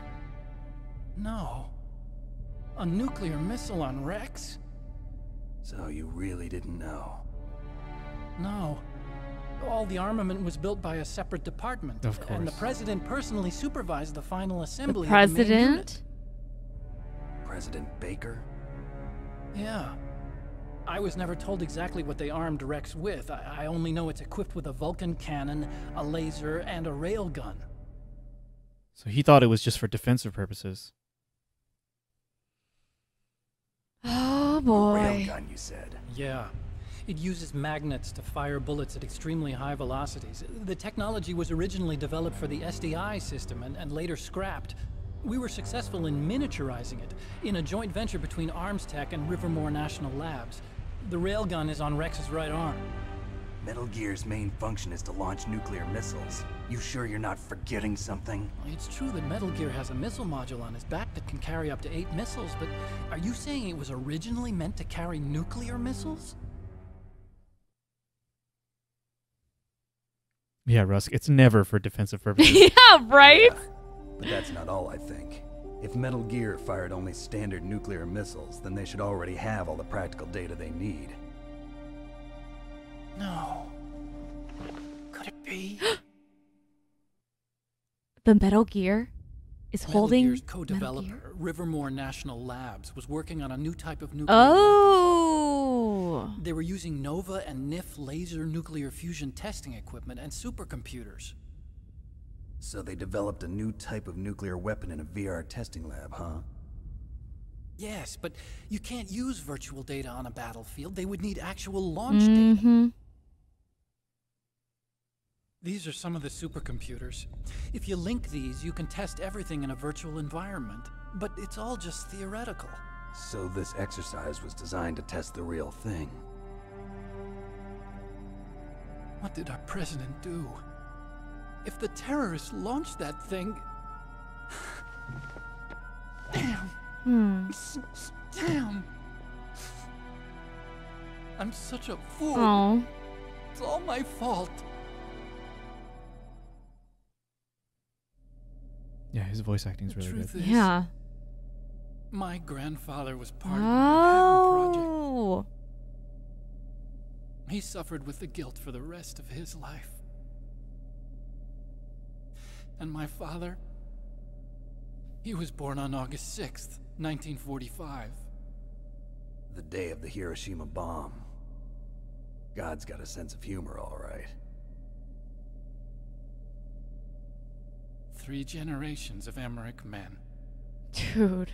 No. A nuclear missile on Rex? So you really didn't know? No. All the armament was built by a separate department. Of course. And the president personally supervised the final assembly. The president? President Baker? Yeah. I was never told exactly what they armed Rex with. I, I only know it's equipped with a Vulcan cannon, a laser, and a railgun. So he thought it was just for defensive purposes. Oh boy. Railgun, you said. Yeah. It uses magnets to fire bullets at extremely high velocities. The technology was originally developed for the S D I system and, and later scrapped. We were successful in miniaturizing it, in a joint venture between Arms Tech and Livermore National Labs. The railgun is on Rex's right arm. Metal Gear's main function is to launch nuclear missiles. You sure you're not forgetting something? It's true that Metal Gear has a missile module on his back that can carry up to eight missiles, but are you saying it was originally meant to carry nuclear missiles? Yeah, Rusk, it's never for defensive purposes. Yeah, right? Yeah. But that's not all, I think. If Metal Gear fired only standard nuclear missiles, then they should already have all the practical data they need. No. Could it be? The Metal Gear is Metal holding Gear's co-developer, Metal Gear? Livermore National Labs, was working on a new type of nuclear... Oh! Weapon. They were using NOVA and N I F laser nuclear fusion testing equipment and supercomputers. So they developed a new type of nuclear weapon in a V R testing lab, huh? Yes, but you can't use virtual data on a battlefield. They would need actual launch mm-hmm. data. These are some of the supercomputers. If you link these, you can test everything in a virtual environment. But it's all just theoretical. So this exercise was designed to test the real thing. What did our president do? If the terrorists launched that thing... Damn. Hmm. Damn. I'm such a fool. Aww. It's all my fault. Yeah, his voice acting is really good. Is, yeah. My grandfather was part oh. of the Manhattan Project. He suffered with the guilt for the rest of his life. And my father, he was born on August sixth, nineteen forty-five. The day of the Hiroshima bomb. God's got a sense of humor, all right. Three generations of Emmerich men. Dude.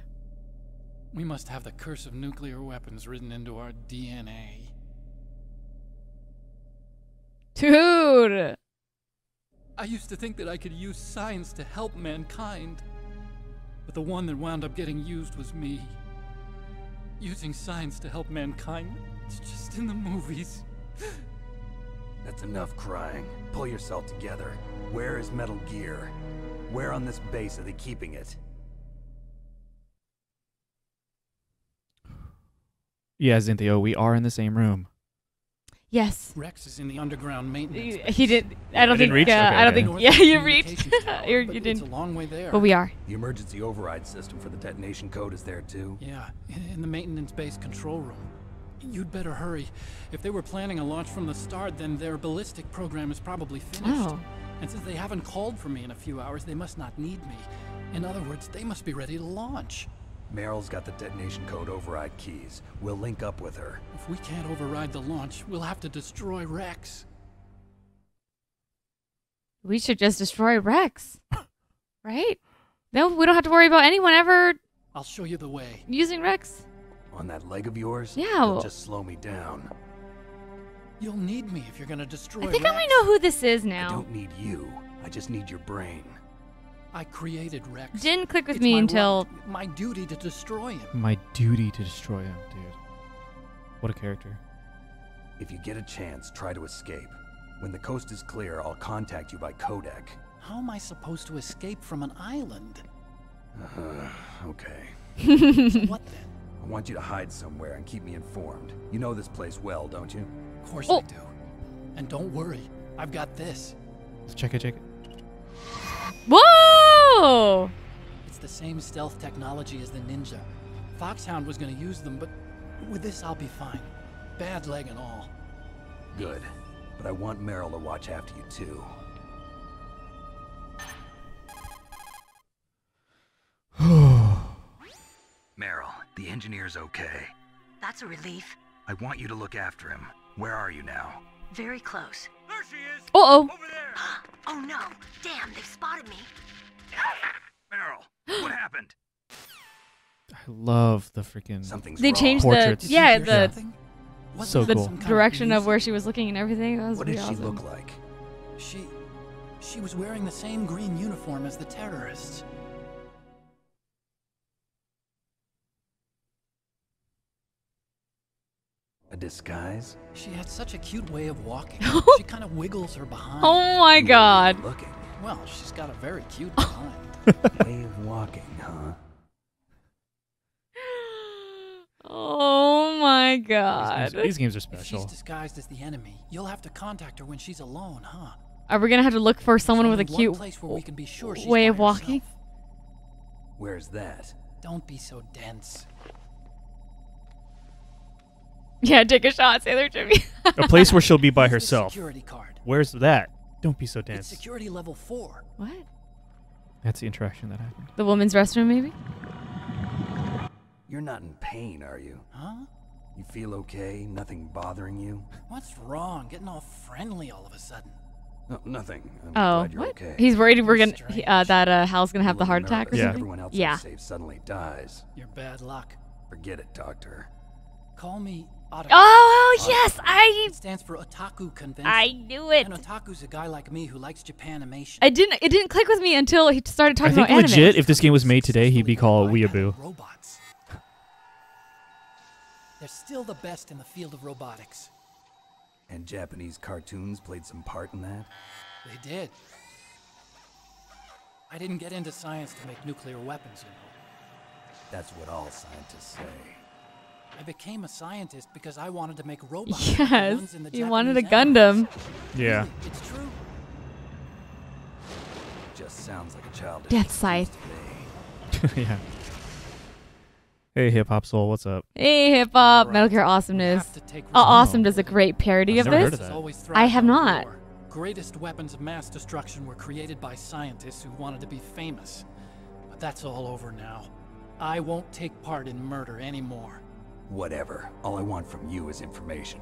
We must have the curse of nuclear weapons written into our D N A. Dude! I used to think that I could use science to help mankind. But the one that wound up getting used was me. Using science to help mankind, it's just in the movies. That's enough crying. Pull yourself together. Where is Metal Gear? Where on this base are they keeping it? Yeah, Zinthio, we are in the same room. Yes. Rex is in the underground maintenance. He, he did. I don't I think. Uh, okay, I don't yeah. think. Yeah, you reached. You're, you didn't. It's a long way there. But we are. The emergency override system for the detonation code is there too. Yeah, in the maintenance base control room. You'd better hurry. If they were planning a launch from the start, then their ballistic program is probably finished. Oh. And since they haven't called for me in a few hours, they must not need me. In other words, they must be ready to launch. Meryl's got the detonation code override keys. We'll link up with her. If we can't override the launch, we'll have to destroy Rex. We should just destroy Rex. Right? No, we don't have to worry about anyone ever... I'll show you the way. Using Rex. On that leg of yours? Yeah. It'll just slow me down. You'll need me if you're gonna destroy I think Rex. I might know who this is now. I don't need you. I just need your brain. I created Rex. Didn't click with it's me my until... Right, my duty to destroy him. My duty to destroy him, dude. What a character. If you get a chance, try to escape. When the coast is clear, I'll contact you by codec. How am I supposed to escape from an island? Uh, okay. What then? I want you to hide somewhere and keep me informed. You know this place well, don't you? Of course oh. I do. And don't worry, I've got this. Let's check it, check it. Whoa! It's the same stealth technology as the Ninja. Foxhound was going to use them, but with this I'll be fine. Bad leg and all. Good. But I want Meryl to watch after you too. Meryl, the engineer's okay. That's a relief. I want you to look after him. Where are you now? Very close. There she is! Uh-oh! Over there! Oh no! Damn, they've spotted me. Meryl, what happened? I love the freaking Something's They wrong. Changed Portraits. the... Yeah, the... Yeah. So the cool. direction of where she was looking and everything. That was what did awesome. she look like? She... She was wearing the same green uniform as the terrorists. A disguise? She had such a cute way of walking. She kind of wiggles her behind. Oh my god. Looking. Well, she's got a very cute behind. Way of walking, huh? Oh my god. These games, these games are special. If she's disguised as the enemy. You'll have to contact her when she's alone, huh? Are we gonna have to look for someone with a cute sure way of walking? Herself. Where's that? Don't be so dense. Yeah, take a shot, Sailor Jimmy. A place where she'll be by herself. Security card. Where's that? Don't be so dense. It's security level four. What? That's the interaction that happened. The woman's restroom, maybe? You're not in pain, are you? Huh? You feel okay? Nothing bothering you? What's wrong? Getting all friendly all of a sudden. No, nothing. I'm oh, glad you're what? Okay. He's worried we're gonna uh, that uh, Hal's gonna have the heart attack. Or yeah. Everyone else yeah. Save suddenly dies. Your bad luck. Forget it, Doctor. Call me Otacon. Oh, Otacon. Yes, I. It stands for Otaku Convention. I knew it. And Otaku's a guy like me who likes Japanimation. I didn't. It didn't click with me until he started talking about anime. I think legit, anime. If this game was made today, he'd be called Weeaboo. Robots. They're still the best in the field of robotics. And Japanese cartoons played some part in that? They did. I didn't get into science to make nuclear weapons, you know. That's what all scientists say. I became a scientist because I wanted to make robots. Yes, you wanted a Gundam. Yeah. It's true. Just sounds like a childish Death Scythe. Yeah. Hey, Hip Hop Soul, what's up? Hey, Hip Hop. Right. Metal Gear Awesomeness. Uh, awesome does a great parody I've of never this. Heard of that. I have not. Greatest weapons of mass destruction were created by scientists who wanted to be famous. But that's all over now. I won't take part in murder anymore. Whatever. All I want from you is information.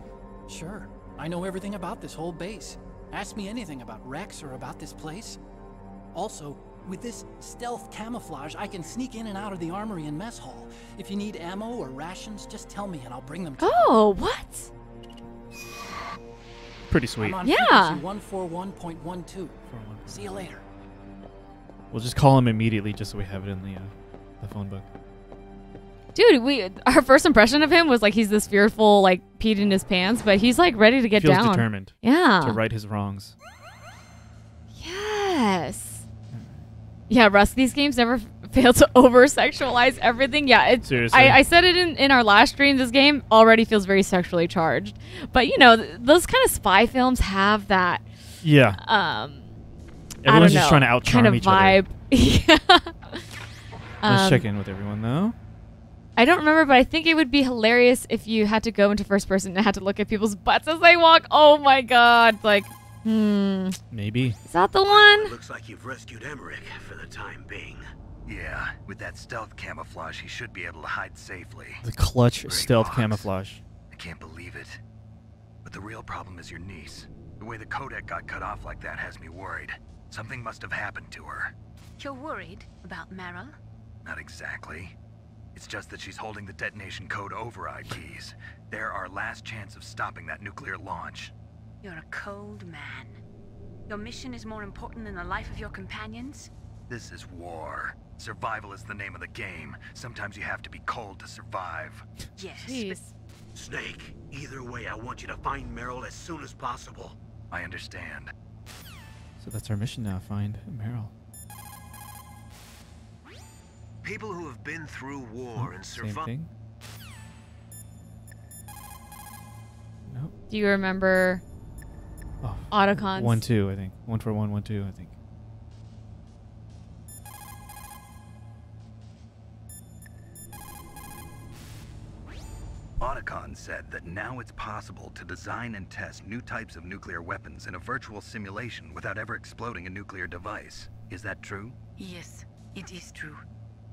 Sure. I know everything about this whole base. Ask me anything about Rex or about this place. Also, with this stealth camouflage, I can sneak in and out of the armory and mess hall. If you need ammo or rations, just tell me and I'll bring them to you. Oh, what? Pretty sweet. On yeah. one forty-one point one two. See you later. We'll just call him immediately just so we have it in the, uh, the phone book. Dude, we our first impression of him was like he's this fearful, like, peed in his pants, but he's like ready to get Feels down. Feels determined. Yeah. To right his wrongs. Yes. Yeah, Russ, these games never fail to over-sexualize everything. Yeah, it, seriously. I, I said it in, in our last stream. This game already feels very sexually charged. But, you know, th those kind of spy films have that. Yeah. Um, Everyone's just know, trying to out-charm kind of each vibe. Other. Yeah. Let's um, check in with everyone, though. I don't remember, but I think it would be hilarious if you had to go into first person and had to look at people's butts as they walk. Oh, my God. Like... Hmm. Maybe. Is that the one? It looks like you've rescued Emmerich for the time being. Yeah, with that stealth camouflage, he should be able to hide safely. The clutch Gray stealth Fox. Camouflage. I can't believe it. But the real problem is your niece. The way the codec got cut off like that has me worried. Something must have happened to her. You're worried about Meryl? Not exactly. It's just that she's holding the detonation code override keys. They're our last chance of stopping that nuclear launch. You're a cold man. Your mission is more important than the life of your companions? This is war. Survival is the name of the game. Sometimes you have to be cold to survive. Yes. Snake, either way, I want you to find Meryl as soon as possible. I understand. So that's our mission now, find Meryl. People who have been through war oh, and survived. Nope. Do you remember... Oh, Otacons. One, two, I think. One for one, one, two, I think. Otacon said that now it's possible to design and test new types of nuclear weapons in a virtual simulation without ever exploding a nuclear device. Is that true? Yes, it is true.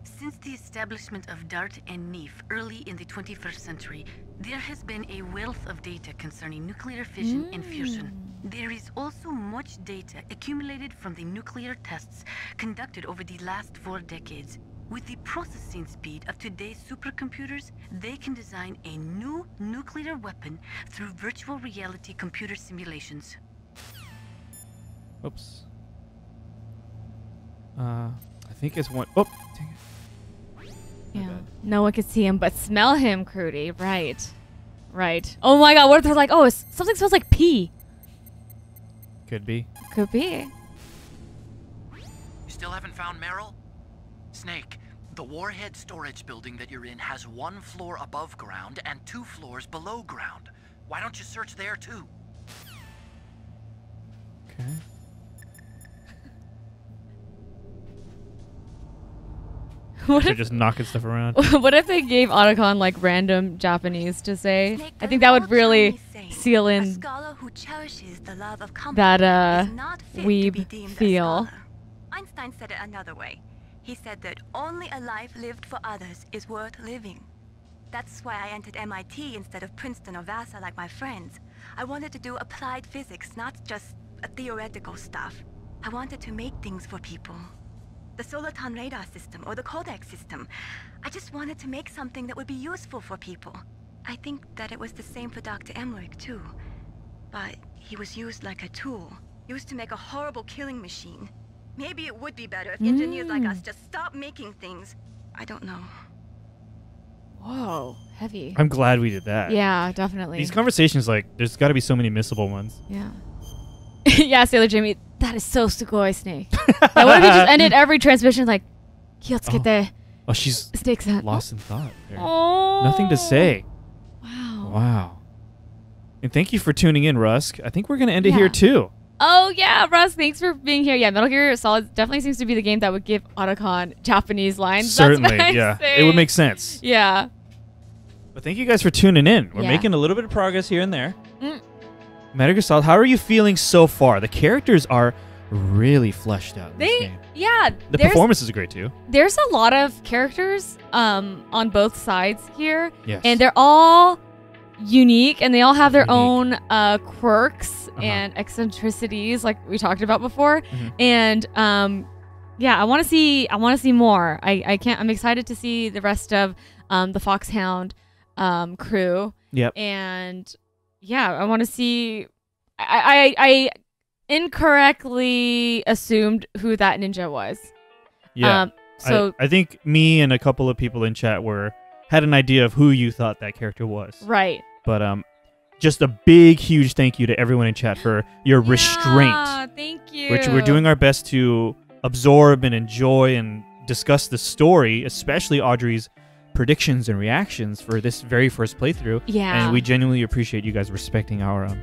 Since the establishment of DART and NIF early in the twenty-first century, there has been a wealth of data concerning nuclear fission mm. and fusion. There is also much data accumulated from the nuclear tests conducted over the last four decades. With the processing speed of today's supercomputers, they can design a new nuclear weapon through virtual reality computer simulations. Oops. Uh, I think it's one... Oh, dang it. Yeah. No one could see him, but smell him, Crudy. Right. Right. Oh my god, what if they're like, oh, it's, something smells like pee. Could be. Could be. You still haven't found Meryl? Snake, the warhead storage building that you're in has one floor above ground and two floors below ground. Why don't you search there, too? Okay. What if, just knocking stuff around. What if they gave Otacon like random Japanese to say? I think that would really seal in that uh, weeb feel. Einstein said it another way. He said that only a life lived for others is worth living. That's why I entered M I T instead of Princeton or Vassar like my friends. I wanted to do applied physics, not just theoretical stuff. I wanted to make things for people. The Soliton radar system or the codec system. I just wanted to make something that would be useful for people. I think that it was the same for Doctor Emmerich too. But he was used like a tool. Used to make a horrible killing machine. Maybe it would be better if mm. engineers like us just stopped making things. I don't know. Whoa, heavy. I'm glad we did that. Yeah, definitely. These conversations, like, there's got to be so many missable ones. Yeah. Yeah, Sailor Jamie, that is so Sugoi Snake. I wonder if he just ended every transmission like, Kiyotsukete. Oh, she's Snake's lost in thought. There. Oh. Nothing to say. Wow. Wow. And thank you for tuning in, Rusk. I think we're going to end yeah. it here, too. Oh, yeah, Russ, thanks for being here. Yeah, Metal Gear Solid definitely seems to be the game that would give Otacon Japanese lines. Certainly, That's yeah. Saying. It would make sense. Yeah. But thank you guys for tuning in. We're yeah. making a little bit of progress here and there. Mm. Metal Gear Solid, how are you feeling so far? The characters are really fleshed out in they, this game. Yeah. The performances are great, too. There's a lot of characters um, on both sides here. Yes. And they're all unique, and they all have their unique. own uh, quirks uh-huh. and eccentricities, like we talked about before. Mm-hmm. And um, yeah, I want to see. I want to see more. I, I can't. I'm excited to see the rest of um, the Foxhound um, crew. Yep. And yeah, I want to see. I, I I incorrectly assumed who that ninja was. Yeah. Um, so I, I think me and a couple of people in chat were. Had an idea of who you thought that character was. Right. But um, just a big, huge thank you to everyone in chat for your yeah, restraint. Thank you. Which we're doing our best to absorb and enjoy and discuss the story, especially Audrey's predictions and reactions for this very first playthrough. Yeah. And we genuinely appreciate you guys respecting our um,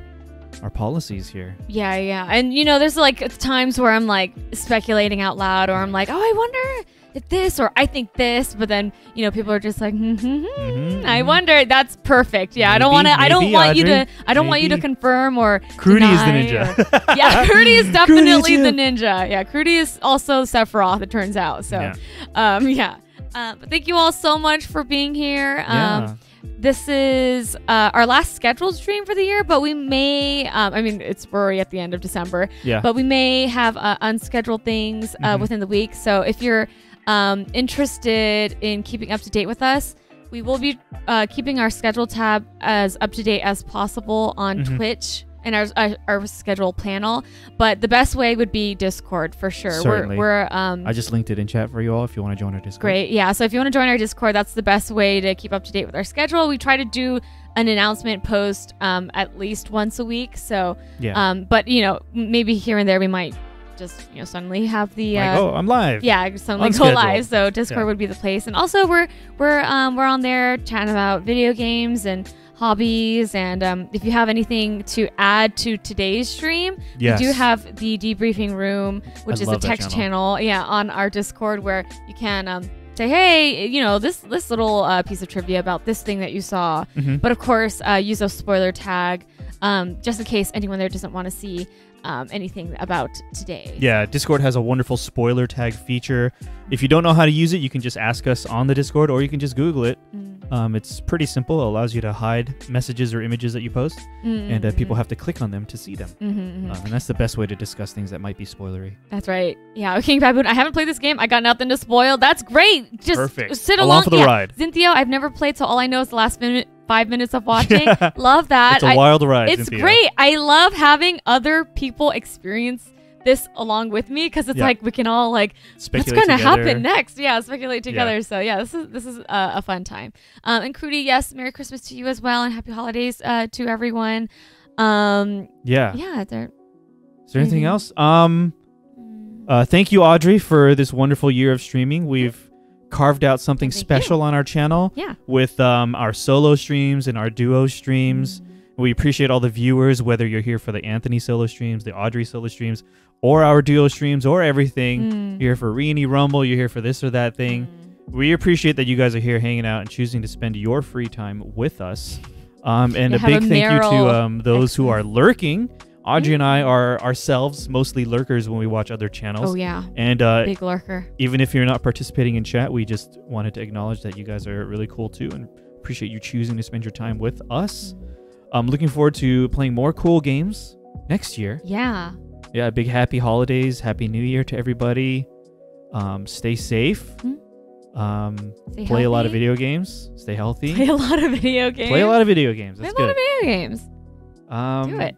our policies here. Yeah, yeah. And, you know, there's like times where I'm like speculating out loud, or I'm like, oh, I wonder... this, or I think this, but then, you know, people are just like, mm-hmm, mm-hmm, I mm-hmm. wonder. That's perfect. Yeah, maybe, I don't want to. I don't want Audrey, you to. I don't maybe. want you to confirm or. Crudy is the ninja. Or, yeah, Crudy is definitely the ninja. Yeah, Crudy is also Sephiroth. It turns out. So, yeah. Um, yeah. Uh, but thank you all so much for being here. Um, yeah. This is uh, our last scheduled stream for the year, but we may, um, I mean, it's already at the end of December, yeah. but we may have uh, unscheduled things uh, mm-hmm. within the week. So if you're um, interested in keeping up to date with us, we will be uh, keeping our schedule tab as up to date as possible on mm-hmm. Twitch and our, our, our schedule panel. But the best way would be Discord for sure. Certainly. We're, we're um, I just linked it in chat for you all if you want to join our Discord. Great. Yeah. So if you want to join our Discord, that's the best way to keep up to date with our schedule. We try to do an announcement post um, at least once a week. So, yeah. um, but you know, maybe here and there we might just, you know, suddenly have the uh, like, oh, I'm live. Yeah, suddenly go live. So Discord yeah. would be the place. And also we're we're um, we're on there chatting about video games and hobbies, and um, if you have anything to add to today's stream, yes. we do have the debriefing room, which I is a text channel. channel yeah on our Discord, where you can um, say, hey, you know, this this little uh, piece of trivia about this thing that you saw, mm-hmm. but of course uh, use a spoiler tag um, just in case anyone there doesn't want to see Um, anything about today. Yeah, Discord has a wonderful spoiler tag feature. If you don't know how to use it, you can just ask us on the Discord, or you can just Google it. Mm. Um, it's pretty simple. It allows you to hide messages or images that you post, mm-hmm. and uh, people have to click on them to see them. Mm-hmm. uh, and that's the best way to discuss things that might be spoilery. That's right. Yeah, King Baboon, I haven't played this game. I got nothing to spoil. That's great. Just Perfect. sit along, along for the yeah. ride. Cynthia, I've never played, so all I know is the last minute five minutes of watching. Love that. It's a wild I, ride. It's Cynthia. great. I love having other people experience this along with me, because it's yeah. like we can all like speculate what's going to happen next. Yeah, speculate together. Yeah. So yeah, this is this is uh, a fun time. Um, and Crudy, yes, Merry Christmas to you as well, and Happy Holidays uh, to everyone. Um, yeah. Yeah. Is there anything mm-hmm. else? Um, uh, thank you, Audrey, for this wonderful year of streaming. We've yeah. carved out something special on our channel yeah. with um, our solo streams and our duo streams. Mm-hmm. We appreciate all the viewers, whether you're here for the Anthony solo streams, the Audrey solo streams, or our duo streams, or everything. Mm. You're here for Reyony Rumble. You're here for this or that thing. Mm. we appreciate that you guys are here hanging out and choosing to spend your free time with us. Um, and a big a thank you to um, those who are lurking. Audrey mm-hmm. and I are ourselves mostly lurkers when we watch other channels. Oh, yeah. And uh, big lurker. Even if you're not participating in chat, we just wanted to acknowledge that you guys are really cool, too, and appreciate you choosing to spend your time with us. Mm-hmm. I'm looking forward to playing more cool games next year. Yeah. Yeah, big happy holidays. Happy New Year to everybody. Um, stay safe. Mm-hmm. Um, stay play healthy. a lot of video games. Stay healthy. Play a lot of video games. Play a lot of video games. That's play a lot good. of video games. Um, Do it.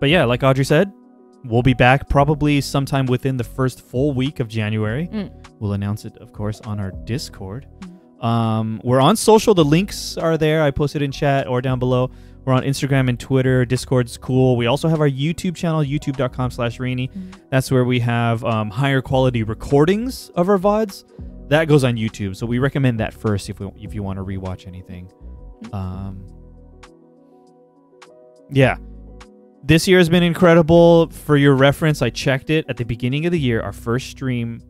But yeah, like Audrey said, we'll be back probably sometime within the first full week of January. Mm. We'll announce it, of course, on our Discord. Mm. Um, we're on social. The links are there. I posted in chat or down below. We're on Instagram and Twitter. Discord's cool. We also have our YouTube channel, youtube dot com slash Reyony. Mm. That's where we have um, higher quality recordings of our V O Ds. That goes on YouTube, so we recommend that first if we if you want to rewatch anything. Um, yeah, this year has been incredible. For your reference, I checked it at the beginning of the year. Our first stream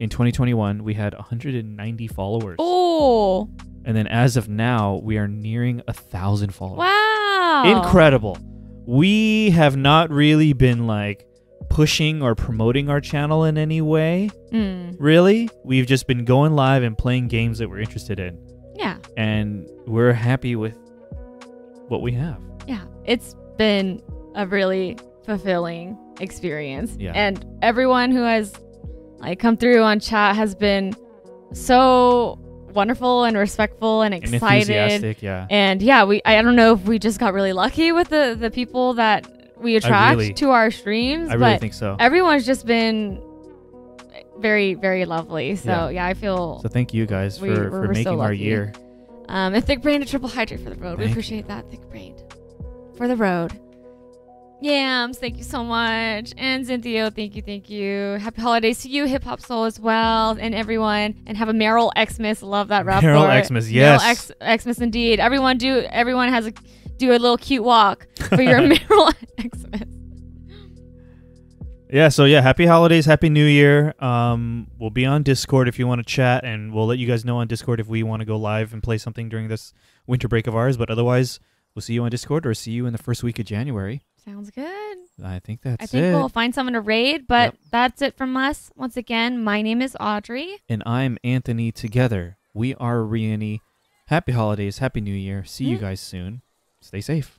in twenty twenty-one, we had one hundred ninety followers. Oh! And then as of now, we are nearing a thousand followers. Wow! Incredible. We have not really been like pushing or promoting our channel in any way. Mm. Really, we've just been going live and playing games that we're interested in. Yeah. And we're happy with what we have. Yeah. It's been a really fulfilling experience. Yeah. And everyone who has like come through on chat has been so wonderful and respectful and excited. And enthusiastic, yeah. And yeah, we I don't know if we just got really lucky with the the people that we attract really, to our streams. I really but think so. Everyone's just been very, very lovely. So yeah, yeah I feel. So thank you guys we, for, for making so our year. Um, and thick brain to triple hydrate for the road. Thank we appreciate you. that thick brain for the road. Yams, thank you so much. And Zinthio, thank you, thank you. Happy holidays to you, Hip Hop Soul as well, and everyone. And have a Meryl Xmas. Love that rap. Meryl Xmas, yes. Meryl Xmas indeed. Everyone do. Everyone has a. Do a little cute walk for your Meryl Xmas. Yeah, so yeah, happy holidays, happy new year. Um, we'll be on Discord if you want to chat, and we'll let you guys know on Discord if we want to go live and play something during this winter break of ours. But otherwise, we'll see you on Discord or see you in the first week of January. Sounds good. I think that's it. I think it. we'll find someone to raid, but yep. that's it from us. Once again, my name is Audrey. And I'm Anthony. Together, we are Reyony. Happy holidays, happy new year. See mm. you guys soon. Stay safe.